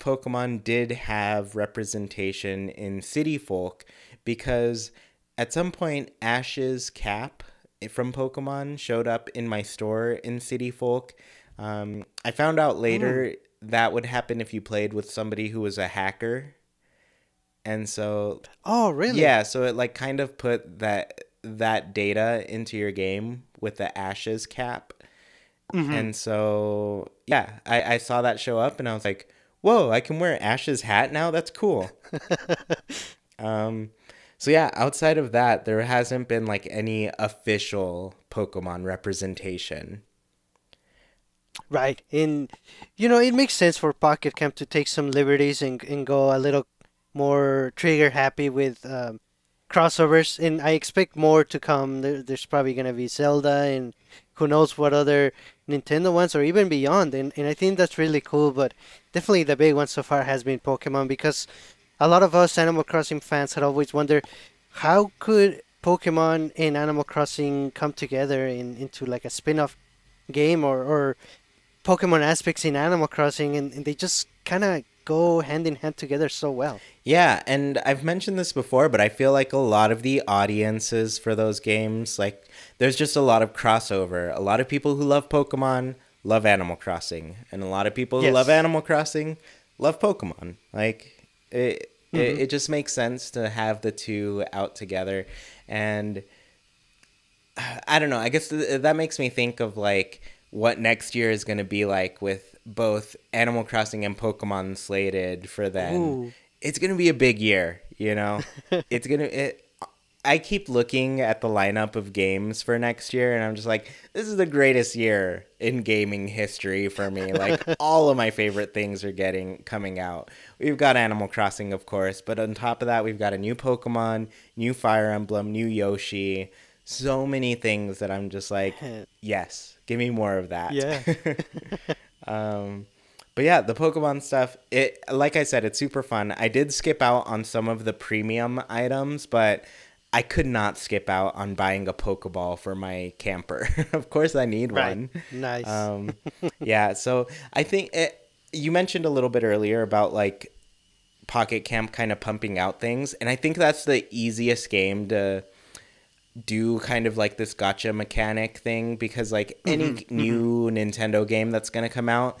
Pokemon did have representation in City Folk because at some point Ash's cap from Pokemon showed up in my store in City Folk. Um, I found out later... Mm. That would happen if you played with somebody who was a hacker. And so... Oh, really? Yeah, so it like kind of put that that data into your game with the Ashes cap. Mm-hmm. And so, yeah, I, I saw that show up and I was like, whoa, I can wear Ash's hat now? That's cool. um, so, yeah, outside of that, there hasn't been like any official Pokemon representation. Right. And, you know, it makes sense for Pocket Camp to take some liberties and, and go a little more trigger happy with um, crossovers. And I expect more to come. There, there's probably going to be Zelda and who knows what other Nintendo ones or even beyond. And, and I think that's really cool. But definitely the big one so far has been Pokemon because a lot of us Animal Crossing fans had always wondered how could Pokemon and Animal Crossing come together in, into like a spin-off game or... or Pokemon aspects in Animal Crossing, and, and they just kind of go hand in hand together so well. Yeah, and I've mentioned this before, but I feel like a lot of the audiences for those games, like, there's just a lot of crossover. A lot of people who love Pokemon love Animal Crossing, and a lot of people who yes. love Animal Crossing love Pokemon. Like, it, mm-hmm. it, it just makes sense to have the two out together, and I don't know, I guess th that makes me think of, like, what next year is going to be like with both Animal Crossing and Pokemon slated for then. Ooh. It's going to be a big year, you know? It's going to... It, I keep looking at the lineup of games for next year, and I'm just like, this is the greatest year in gaming history for me. Like, all of my favorite things are getting coming out. We've got Animal Crossing, of course, but on top of that, we've got a new Pokemon, new Fire Emblem, new Yoshi, so many things that I'm just like, yes. Give me more of that. Yeah. um, but yeah, the Pokemon stuff, it like I said, it's super fun. I did skip out on some of the premium items, but I could not skip out on buying a Pokeball for my camper. Of course I need right. one. Nice. Um, yeah, so I think it, you mentioned a little bit earlier about like Pocket Camp kind of pumping out things, and I think that's the easiest game to do kind of like this gotcha mechanic thing because like any mm-hmm. new mm-hmm. Nintendo game that's going to come out,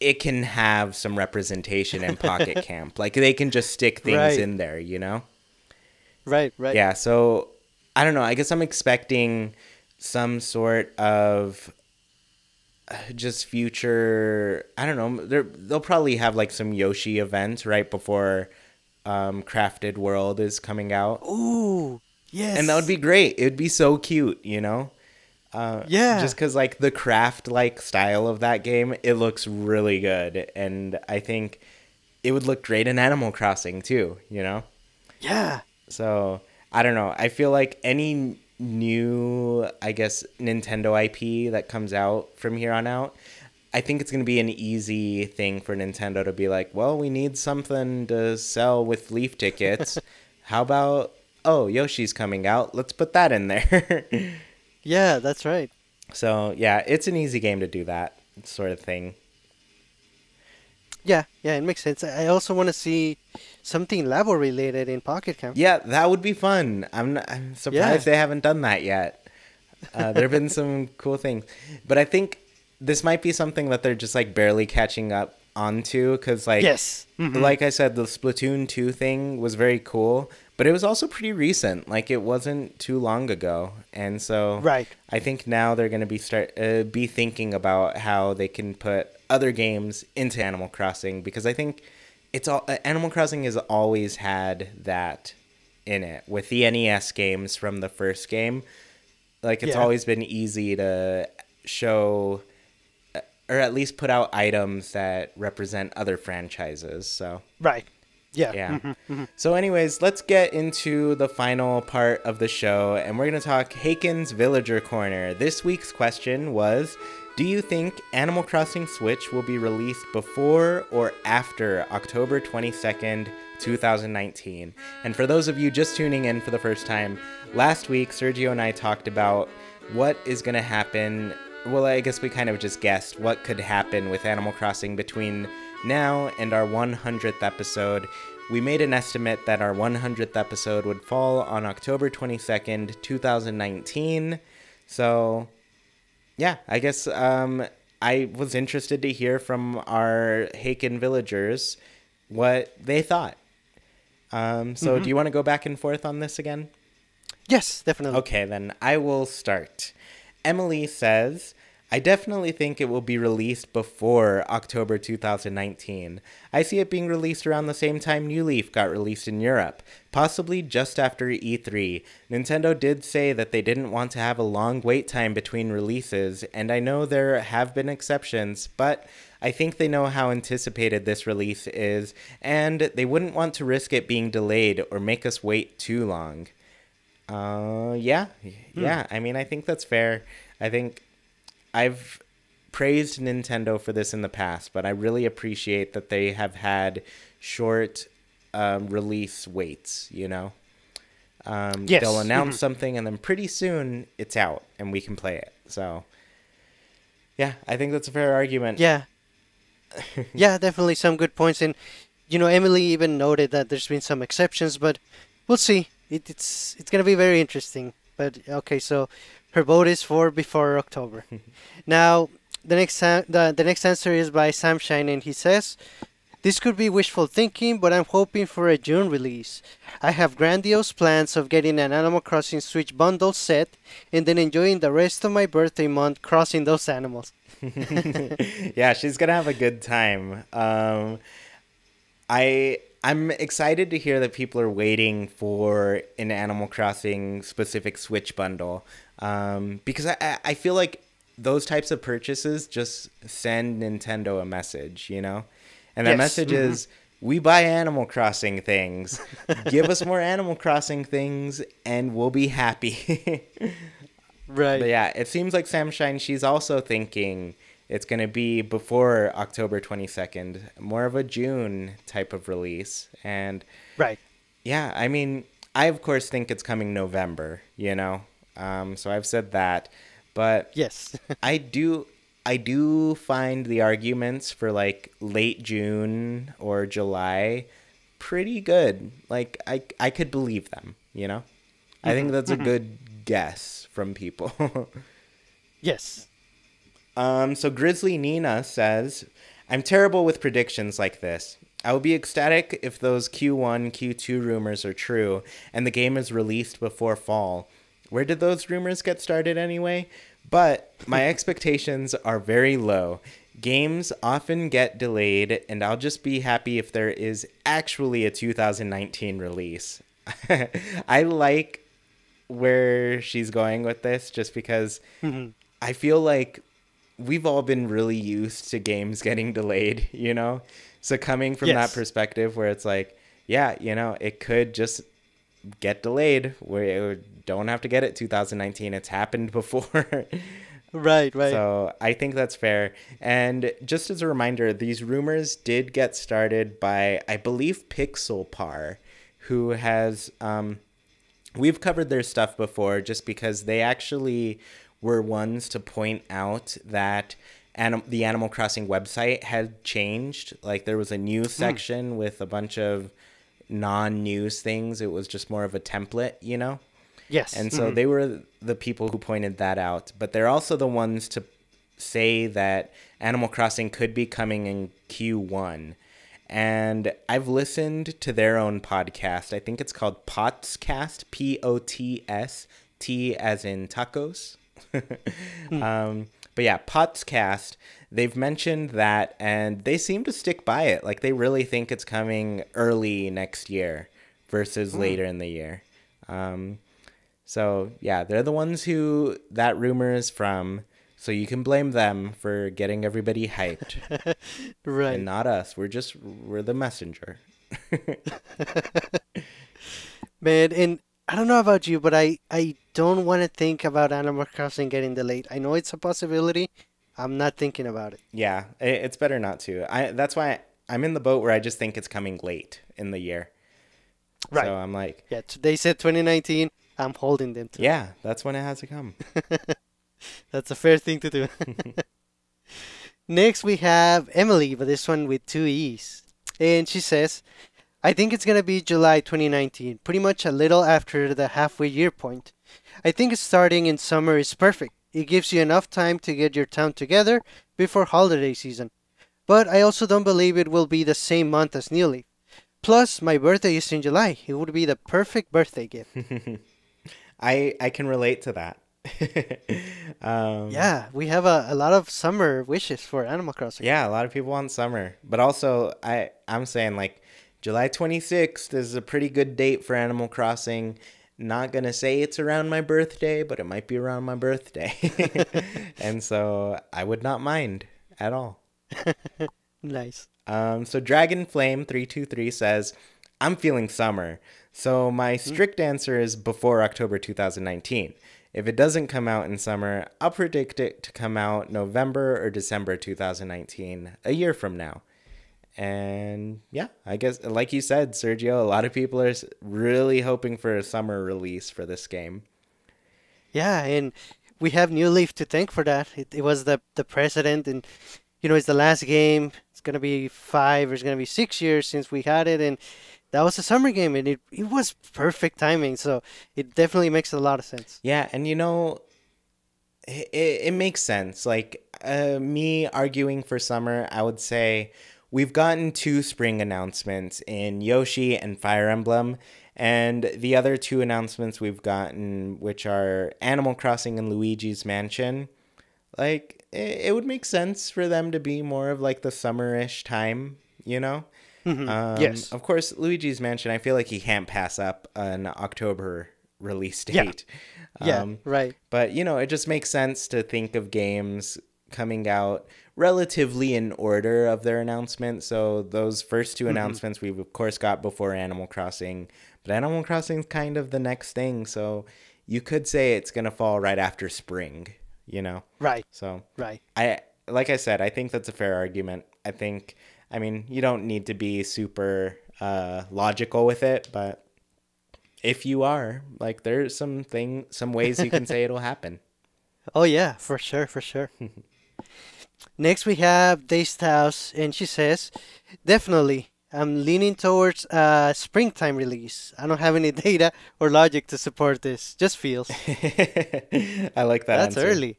it can have some representation in Pocket Camp. Like they can just stick things right. in there, you know? Right, right. Yeah, so I don't know. I guess I'm expecting some sort of just future, I don't know. They're, they'll probably have like some Yoshi event right before um, Crafted World is coming out. Ooh. Yes. And that would be great. It would be so cute, you know? Uh, yeah. Just because, like, the craft, like, style of that game, it looks really good. And I think it would look great in Animal Crossing, too, you know? Yeah. So, I don't know. I feel like any new, I guess, Nintendo I P that comes out from here on out, I think it's going to be an easy thing for Nintendo to be like, well, we need something to sell with Leaf tickets. How about, oh, Yoshi's coming out. Let's put that in there. Yeah, that's right. So, yeah, it's an easy game to do that sort of thing. Yeah, yeah, it makes sense. I also want to see something Labo-related in Pocket Camp. Yeah, that would be fun. I'm, I'm surprised yeah. they haven't done that yet. Uh, there have been some cool things. But I think this might be something that they're just, like, barely catching up onto. Because, like, yes. mm-hmm. like I said, the Splatoon two thing was very cool. But it was also pretty recent. Like, it wasn't too long ago. And so right. I think now they're going to be start uh, be thinking about how they can put other games into Animal Crossing. Because I think it's all, uh, Animal Crossing has always had that in it. With the N E S games from the first game, like, it's yeah. always been easy to show or at least put out items that represent other franchises. So right. Yeah. yeah. Mm-hmm, mm-hmm. So anyways, let's get into the final part of the show, and we're going to talk Haken's Villager Corner. This week's question was, do you think Animal Crossing Switch will be released before or after October twenty-second, two thousand nineteen? And for those of you just tuning in for the first time, last week Sergio and I talked about what is going to happen. Well, I guess we kind of just guessed what could happen with Animal Crossing between now and our one hundredth episode. We made an estimate that our one hundredth episode would fall on October twenty-second, two thousand nineteen. So, yeah, I guess um, I was interested to hear from our Haken villagers what they thought. Um, so mm-hmm. do you want to go back and forth on this again? Yes, definitely. Okay, then I will start. Emily says, I definitely think it will be released before October two thousand nineteen. I see it being released around the same time New Leaf got released in Europe, possibly just after E three. Nintendo did say that they didn't want to have a long wait time between releases, and I know there have been exceptions, but I think they know how anticipated this release is, and they wouldn't want to risk it being delayed or make us wait too long. Uh, yeah, yeah, hmm. I mean, I think that's fair. I think I've praised Nintendo for this in the past, but I really appreciate that they have had short um, release waits, you know? Um, yes. They'll announce mm-hmm. something, and then pretty soon it's out, and we can play it. So, yeah, I think that's a fair argument. Yeah. Yeah, definitely some good points. And, you know, Emily even noted that there's been some exceptions, but we'll see. It, it's it's going to be very interesting. But, okay, so her vote is for before October. Now, the next the, the next answer is by Sam Shine, and he says, this could be wishful thinking, but I'm hoping for a June release. I have grandiose plans of getting an Animal Crossing Switch bundle set and then enjoying the rest of my birthday month crossing those animals. Yeah, she's going to have a good time. Um, I... I'm excited to hear that people are waiting for an Animal Crossing specific Switch bundle, um, because I, I feel like those types of purchases just send Nintendo a message, you know? And that yes. message mm-hmm. is, we buy Animal Crossing things, give us more Animal Crossing things, and we'll be happy. Right. But yeah, it seems like Sam Shine, she's also thinking it's going to be before October twenty-second, more of a June type of release. And right. Yeah, I mean, I, of course, think it's coming November, you know, um, so I've said that. But yes, I do. I do find the arguments for like late June or July pretty good. Like, I, I could believe them, you know, mm-hmm. I think that's mm-hmm. a good guess from people. Yes. Um, so Grizzly Nina says, I'm terrible with predictions like this. I would be ecstatic if those Q one, Q two rumors are true and the game is released before fall. Where did those rumors get started anyway? But my expectations are very low. Games often get delayed, and I'll just be happy if there is actually a two thousand nineteen release. I like where she's going with this, just because mm-hmm. I feel like we've all been really used to games getting delayed, you know? So coming from yes. that perspective where it's like, yeah, you know, it could just get delayed. We don't have to get it two thousand nineteen. It's happened before. Right, right. So I think that's fair. And just as a reminder, these rumors did get started by, I believe, Pixelpar, who has... Um, we've covered their stuff before just because they actually were ones to point out that anim the Animal Crossing website had changed. Like, there was a news section mm. with a bunch of non-news things. It was just more of a template, you know? Yes. And so mm-hmm. they were the people who pointed that out. But they're also the ones to say that Animal Crossing could be coming in Q one. And I've listened to their own podcast. I think it's called POTSCAST, P O T S, T as in tacos. mm. um, but yeah, POTSCAST, they've mentioned that, and they seem to stick by it. Like, they really think it's coming early next year versus mm. later in the year. Um, so yeah, they're the ones who that rumor is from. So you can blame them for getting everybody hyped. Right. And not us. We're just, we're the messenger. Man, and I don't know about you, but I, I don't want to think about Animal Crossing getting delayed. I know it's a possibility. I'm not thinking about it. Yeah, it's better not to. I That's why I'm in the boat where I just think it's coming late in the year. Right. So I'm like... Yeah, they said twenty nineteen. I'm holding them to. Yeah, that's when it has to come. That's a fair thing to do. Next, we have Emily, but this one with two E's. And she says, I think it's going to be July twenty nineteen, pretty much a little after the halfway year point. I think starting in summer is perfect. It gives you enough time to get your town together before holiday season. But I also don't believe it will be the same month as New Leaf. Plus, my birthday is in July. It would be the perfect birthday gift. I, I can relate to that. um, yeah, we have a, a lot of summer wishes for Animal Crossing. Yeah, a lot of people want summer, but also I I'm saying like July twenty-sixth is a pretty good date for Animal Crossing. Not gonna say it's around my birthday, but it might be around my birthday. And so I would not mind at all. Nice. Um, so Dragon Flame three two three says, I'm feeling summer, so my strict answer is before October two thousand nineteen. If it doesn't come out in summer, I'll predict it to come out November or December two thousand nineteen, a year from now. And yeah, I guess, like you said, Sergio, a lot of people are really hoping for a summer release for this game. Yeah, and we have New Leaf to thank for that. It, it was the, the precedent, and, you know, it's the last game. It's going to be five or it's going to be six years since we had it, and... that was a summer game, and it, it was perfect timing, so it definitely makes a lot of sense. Yeah, and you know, it, it makes sense. Like, uh, me arguing for summer, I would say we've gotten two spring announcements in Yoshi and Fire Emblem, and the other two announcements we've gotten, which are Animal Crossing and Luigi's Mansion. Like, it, it would make sense for them to be more of like the summer-ish time, you know? Mm-hmm. um, yes. Of course, Luigi's Mansion, I feel like he can't pass up an October release date. Yeah, um, yeah, right. But, you know, it just makes sense to think of games coming out relatively in order of their announcement. So those first two mm-hmm. announcements we've, of course, got before Animal Crossing. But Animal Crossing's kind of the next thing. So you could say it's going to fall right after spring, you know? Right. So, right. I like I said, I think that's a fair argument. I think... I mean, you don't need to be super uh, logical with it, but if you are, like, there's some thing, some ways you can say it'll happen. Oh, yeah, for sure, for sure. Next, we have Daystow House, and she says, definitely, I'm leaning towards a springtime release. I don't have any data or logic to support this. Just feels. I like that That's answer. Early.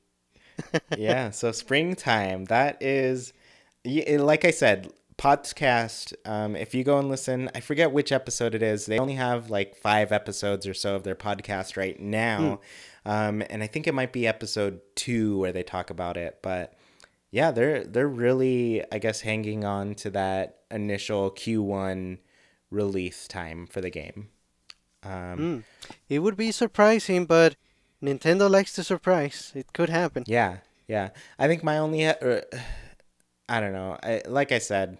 Yeah, so springtime, that is... Like I said, podcast, um, if you go and listen, I forget which episode it is. They only have like five episodes or so of their podcast right now. Mm. Um, and I think it might be episode two where they talk about it. But yeah, they're they're really, I guess, hanging on to that initial Q one release time for the game. Um, mm. It would be surprising, but Nintendo likes to surprise. It could happen. Yeah, yeah. I think my only... Ha uh, I don't know. I, like I said,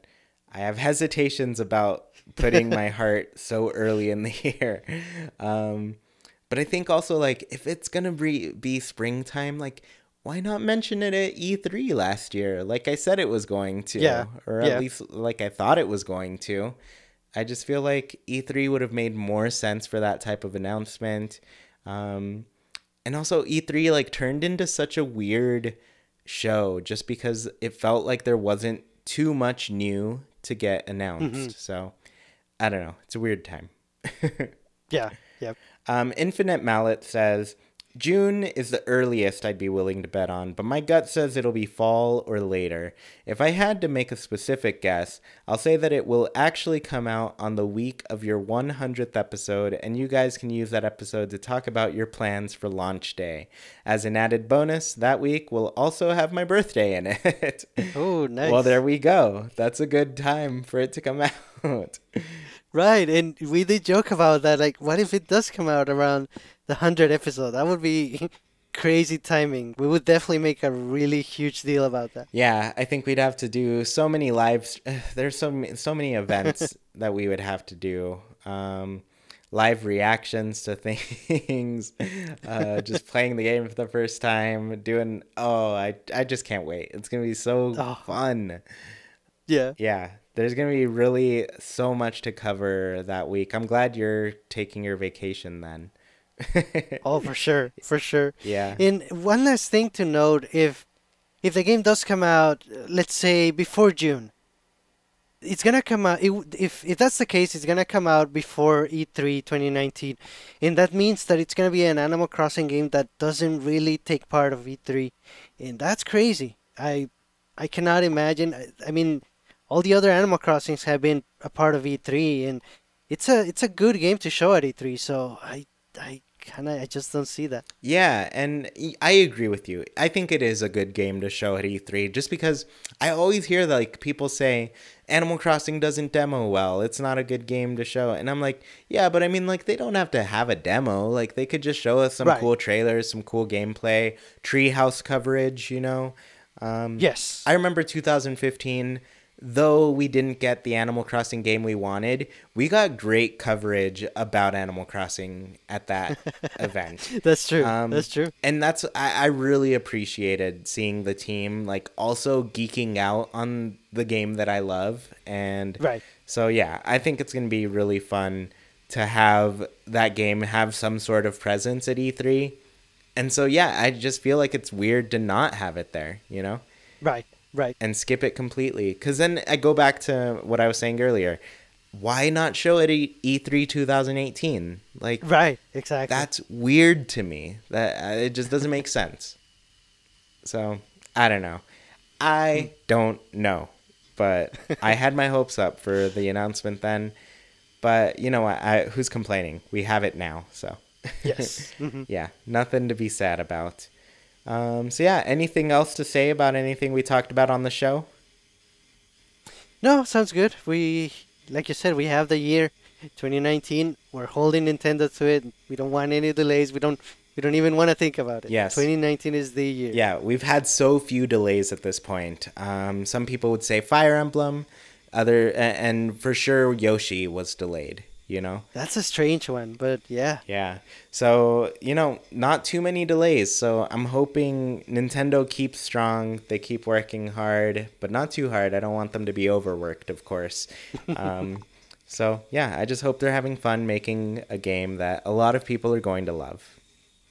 I have hesitations about putting my heart so early in the year. Um, but I think also, like, if it's going to be, be springtime, like, why not mention it at E three last year? Like I said it was going to. Yeah. Or at yeah. least like I thought it was going to. I just feel like E three would have made more sense for that type of announcement. Um, and also E three like turned into such a weird show just because it felt like there wasn't too much new to get announced. Mm-hmm. So I don't know. It's a weird time. Yeah. Yep. Um, Infinite Mallet says, June is the earliest I'd be willing to bet on, but my gut says it'll be fall or later. If I had to make a specific guess, I'll say that it will actually come out on the week of your one hundredth episode, and you guys can use that episode to talk about your plans for launch day. As an added bonus, that week will also have my birthday in it. Oh, nice. Well, there we go. That's a good time for it to come out. Right, and we did joke about that. Like, what if it does come out around the hundredth episode? That would be crazy timing. We would definitely make a really huge deal about that. Yeah, I think we'd have to do so many lives. There's so, so many events that we would have to do. Um, live reactions to things, uh, just playing the game for the first time, doing, oh, I, I just can't wait. It's going to be so oh. fun. Yeah. Yeah. There's going to be really so much to cover that week. I'm glad you're taking your vacation then. Oh, for sure. For sure. Yeah. And one last thing to note, if if the game does come out, let's say before June, it's going to come out. It, if, if that's the case, it's going to come out before E three twenty nineteen. And that means that it's going to be an Animal Crossing game that doesn't really take part of E three. And that's crazy. I, I cannot imagine. I, I mean, all the other Animal Crossings have been a part of E three, and it's a it's a good game to show at E three. So I I kind of I just don't see that. Yeah, and I agree with you. I think it is a good game to show at E three, just because I always hear like people say Animal Crossing doesn't demo well. It's not a good game to show, and I'm like, yeah, but I mean, like they don't have to have a demo. Like they could just show us some right. cool trailers, some cool gameplay, treehouse coverage. You know. Um, yes. I remember two thousand fifteen. Though we didn't get the Animal Crossing game we wanted, we got great coverage about Animal Crossing at that event. That's true. Um, that's true. And that's I, I really appreciated seeing the team like also geeking out on the game that I love. And right. so, yeah, I think it's going to be really fun to have that game have some sort of presence at E three. And so, yeah, I just feel like it's weird to not have it there, you know? Right. Right. And skip it completely. Because then I go back to what I was saying earlier. Why not show it at E three twenty eighteen? Like, right. Exactly. That's weird to me. That it just doesn't make sense. So I don't know. I don't know. But I had my hopes up for the announcement then. But you know what? I, who's complaining? We have it now. So yes. Mm-hmm. Yeah. Nothing to be sad about. Um, so yeah, anything else to say about anything we talked about on the show? No, sounds good. We, like you said, we have the year twenty nineteen. We're holding Nintendo to it. We don't want any delays. We don't, we don't even want to think about it. Yes. twenty nineteen is the year. Yeah. We've had so few delays at this point. Um, some people would say Fire Emblem, other, and for sure Yoshi was delayed. You know, that's a strange one, but yeah. Yeah. So, you know, not too many delays. So I'm hoping Nintendo keeps strong. They keep working hard, but not too hard. I don't want them to be overworked, of course. Um, so, yeah, I just hope they're having fun making a game that a lot of people are going to love.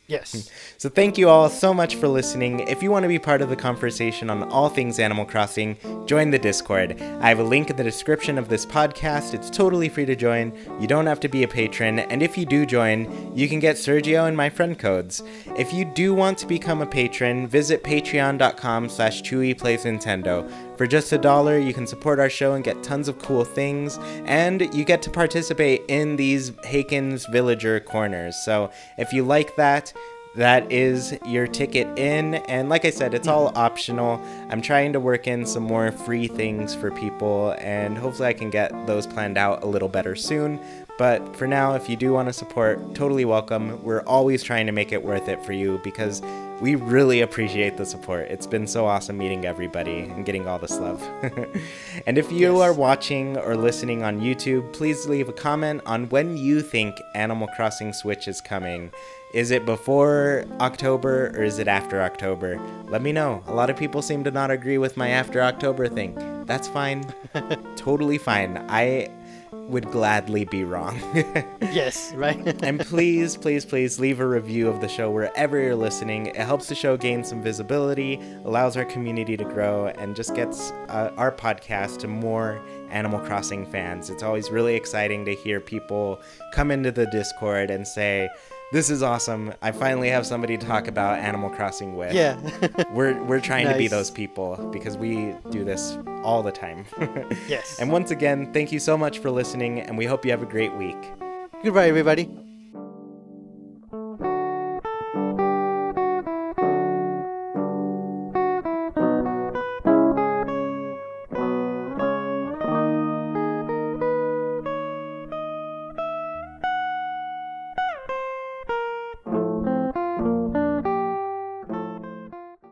Yes. So thank you all so much for listening. If you want to be part of the conversation on all things Animal Crossing, join the Discord. I have a link in the description of this podcast. It's totally free to join. You don't have to be a patron. And if you do join, you can get Sergio and my friend codes. If you do want to become a patron, visit patreon.com slash ChuyPlaysNintendo. For just a dollar, you can support our show and get tons of cool things, and you get to participate in these Haken's Villager Corners. So if you like that, that is your ticket in. And like I said, it's all optional. I'm trying to work in some more free things for people, and hopefully I can get those planned out a little better soon. But for now, if you do want to support, totally welcome. We're always trying to make it worth it for you because we really appreciate the support. It's been so awesome meeting everybody and getting all this love. And if you yes. are watching or listening on YouTube, please leave a comment on when you think Animal Crossing Switch is coming. Is it before October or is it after October? Let me know. A lot of people seem to not agree with my after October thing. That's fine. Totally fine. I would gladly be wrong. Yes, right? And please, please, please leave a review of the show wherever you're listening. It helps the show gain some visibility, allows our community to grow, and just gets uh, our podcast to more Animal Crossing fans. It's always really exciting to hear people come into the Discord and say, this is awesome. I finally have somebody to talk about Animal Crossing with. Yeah. we're we're trying nice. to be those people because we do this all the time. Yes. And once again, thank you so much for listening, and we hope you have a great week. Goodbye, everybody.